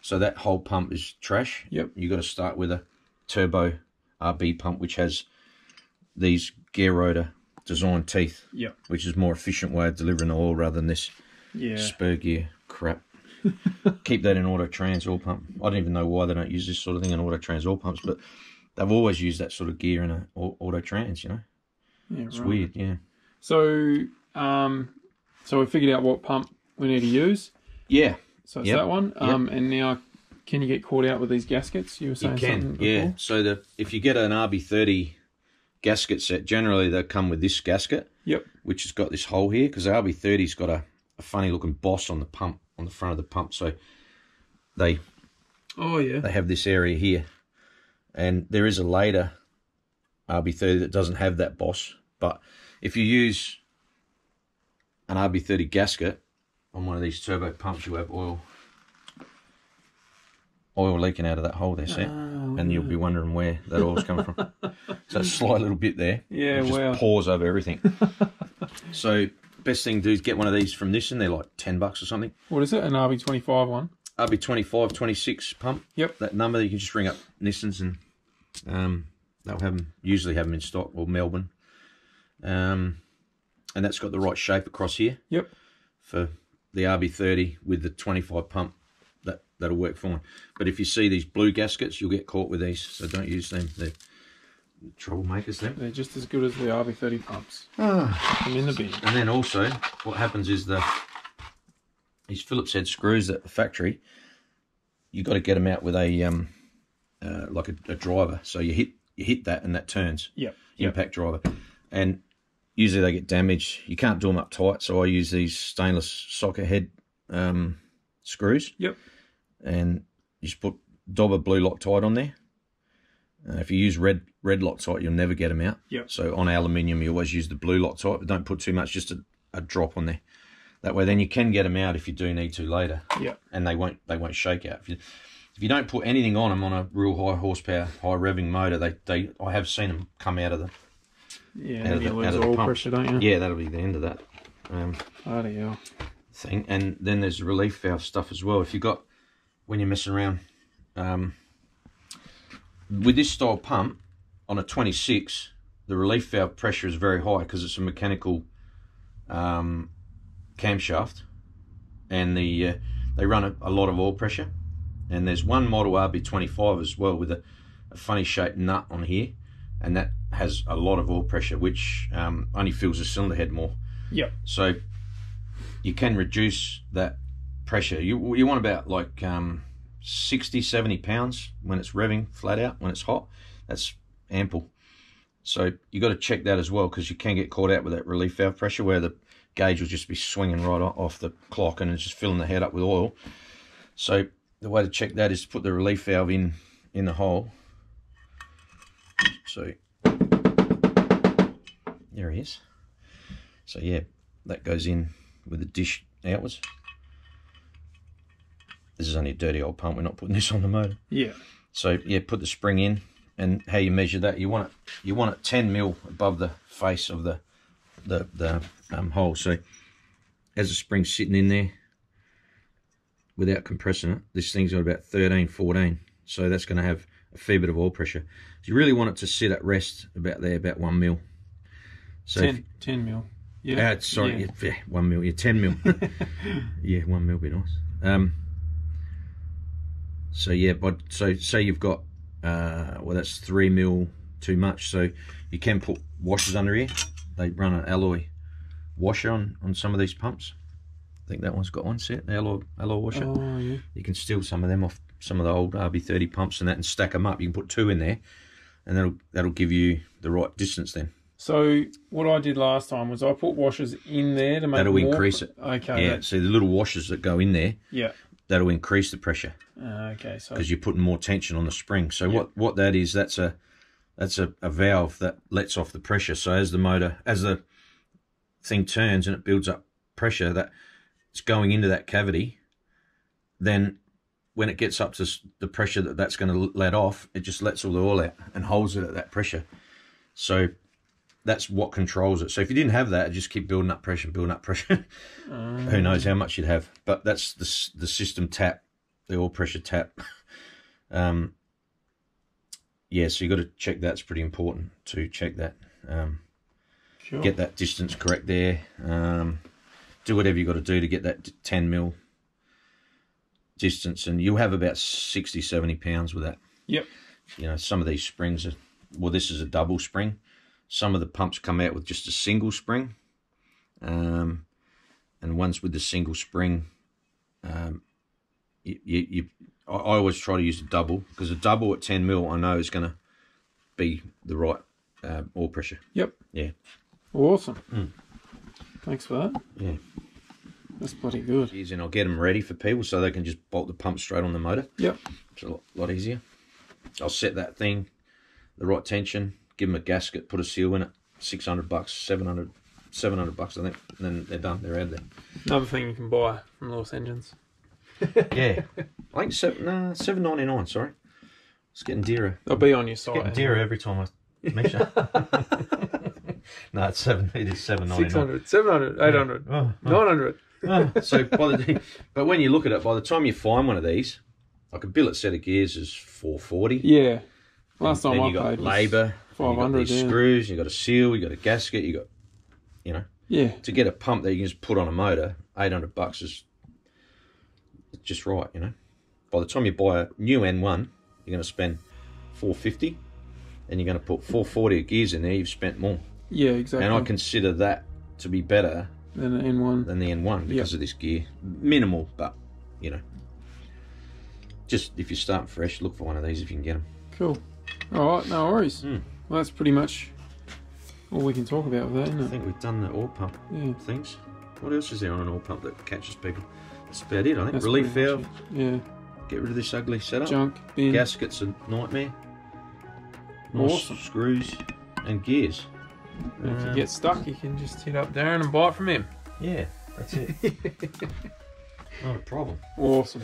so that whole pump is trash. Yep. You've got to start with a turbo R B pump, which has these gear rotor design teeth, yep, which is a more efficient way of delivering oil rather than this yeah. spur gear crap. Keep that in Auto Trans oil pump. I don't even know why they don't use this sort of thing in Auto Trans oil pumps, but they've always used that sort of gear in a Auto Trans, you know. Yeah, it's right. weird, yeah. So, um, so we figured out what pump we need to use. Yeah. So it's yep. that one. Um, yep. And now, can you get caught out with these gaskets? You were saying you can, something before. Yeah. So the if you get an R B thirty gasket set, generally they come with this gasket, yep, which has got this hole here, because the R B thirty's got a, a funny looking boss on the pump, on the front of the pump, so they oh yeah they have this area here, and there is a later R B thirty that doesn't have that boss. But if you use an R B thirty gasket on one of these turbo pumps, you have oil oil leaking out of that hole there, Sam. Oh, and you'll no. be wondering where that oil's coming from. So a slight little bit there. Yeah, just wow. pours over everything. So best thing to do is get one of these from Nissan. They're like ten bucks or something. What is it? An R B twenty-five one? R B twenty-five, twenty-six pump. Yep. That number, you can just ring up Nissan's and um, they'll have them, usually have them in stock, or Melbourne. Um, and that's got the right shape across here. Yep. For the R B thirty with the twenty-five pump. That, that'll work fine. But if you see these blue gaskets, you'll get caught with these, so don't use them. They're troublemakers, them. They're just as good as the R B thirty pumps. Ah. Put them in the bin. And then also, what happens is the, these Phillips head screws at the factory, you've got to get them out with a, um, uh, like a, a driver. So you hit you hit that and that turns. Yep. Impact driver. And usually they get damaged. You can't do them up tight, so I use these stainless socket head um, screws. Yep. And you just put dob of blue Loctite on there. Uh, if you use red red Loctite, you'll never get them out. Yep. So on aluminium, you always use the blue Loctite, but don't put too much, just a, a drop on there. That way, then you can get them out if you do need to later. Yep. And they won't they won't shake out. If you, if you don't put anything on them on a real high horsepower, high revving motor, they they I have seen them come out of the yeah out of the, you lose out of the oil pump. Pressure, don't you? Yeah, that'll be the end of that. Um, Bloody hell. Thing. And then there's relief valve stuff as well. If you've got, when you're messing around um, with this style pump on a twenty-six, the relief valve pressure is very high because it's a mechanical um, camshaft, and the uh, they run a, a lot of oil pressure. And there's one model R B twenty-five as well with a, a funny shaped nut on here, and that has a lot of oil pressure, which um, only fills the cylinder head more. Yep. So you can reduce that pressure. You you want about like um, sixty, seventy pounds when it's revving flat out, when it's hot. That's ample. So you got to check that as well, because you can get caught out with that relief valve pressure where the gauge will just be swinging right off the clock and it's just filling the head up with oil. So the way to check that is to put the relief valve in, in the hole. So there he is. So yeah, that goes in with the dish outwards. This is only a dirty old pump, we're not putting this on the motor. Yeah. So yeah, put the spring in, and how you measure that, you want it you want it ten mil above the face of the the, the um, hole. So as the spring's sitting in there without compressing it, this thing's at about thirteen, fourteen, so that's going to have a fair bit of oil pressure. So you really want it to sit at rest about there, about one mil. So ten, if, ten mil. Yeah. Uh, sorry, yeah. Yeah, one mil. Yeah, ten mil. Yeah, one mil would be nice. Um, so yeah, but so say you've got uh, well, that's three mil too much. So you can put washers under here. They run an alloy washer on on some of these pumps. I think that one's got one set, an alloy alloy washer. Oh yeah. You can steal some of them off some of the old R B thirty pumps and that, and stack them up. You can put two in there, and that'll that'll give you the right distance then. So what I did last time was I put washers in there to make that'll more... increase it. Okay. Yeah. That... So the little washers that go in there. Yeah. That'll increase the pressure. Uh, okay. So because you're putting more tension on the spring. So yeah. what what that is, that's a that's a, a valve that lets off the pressure. So as the motor, as the thing turns and it builds up pressure, that it's going into that cavity, then when it gets up to the pressure that that's going to let off, it just lets all the oil out and holds it at that pressure. So that's what controls it. So if you didn't have that, it'd just keep building up pressure and building up pressure. um, Who knows how much you'd have. But that's the, the system tap, the oil pressure tap. Um, yeah, so you've got to check that. It's pretty important to check that. Um, sure. Get that distance correct there. Um, do whatever you've got to do to get that ten mil. Distance, and you'll have about sixty, seventy pounds with that. Yep. You know, some of these springs are, well, this is a double spring. Some of the pumps come out with just a single spring, um, and ones with the single spring, um, you, you, you I, I always try to use a double, because a double at ten mil, I know is going to be the right uh, oil pressure. Yep. Yeah. Awesome. Mm. Thanks for that. Yeah. That's bloody good. And I'll get them ready for people so they can just bolt the pump straight on the motor. Yep. It's a lot, lot easier. I'll set that thing, the right tension, give them a gasket, put a seal in it, six hundred bucks, seven hundred, seven hundred bucks, I think, and then they're done, they're out there. Another thing you can buy from Lewis Engines. Yeah. I think seven, uh, seven ninety-nine, sorry. It's getting dearer. They'll be on your site. It's getting dearer every time I measure. No, it's seven, it is seven ninety-nine. six hundred, seven hundred, eight hundred, yeah. Oh, oh. nine hundred. Oh, so by the, but when you look at it, by the time you find one of these, like a billet set of gears is four forty. Yeah, last and, time I paid labour, five hundred. Yeah. Screws, you got a seal, you got a gasket, you got, you know, yeah. To get a pump that you can just put on a motor, eight hundred bucks is just right, you know. By the time you buy a new N one, you're going to spend four fifty, and you're going to put four forty of gears in there. You've spent more. Yeah, exactly. And I consider that to be better. Than the N one. Than the N one, because yep. of this gear. Minimal, but, you know. Just, if you start fresh, look for one of these if you can get them. Cool. All right, no worries. Mm. Well, that's pretty much all we can talk about with that, isn't it? I think we've done the oil pump yeah. things. What else is there on an oil pump that catches people? That's about it, I think. That's relief valve. Yeah. Get rid of this ugly setup. Junk, bin. Gaskets, a nightmare. Nice awesome. Screws and gears. And if you get stuck, you can just hit up Darren and buy it from him. Yeah, that's it. Not a problem. Awesome.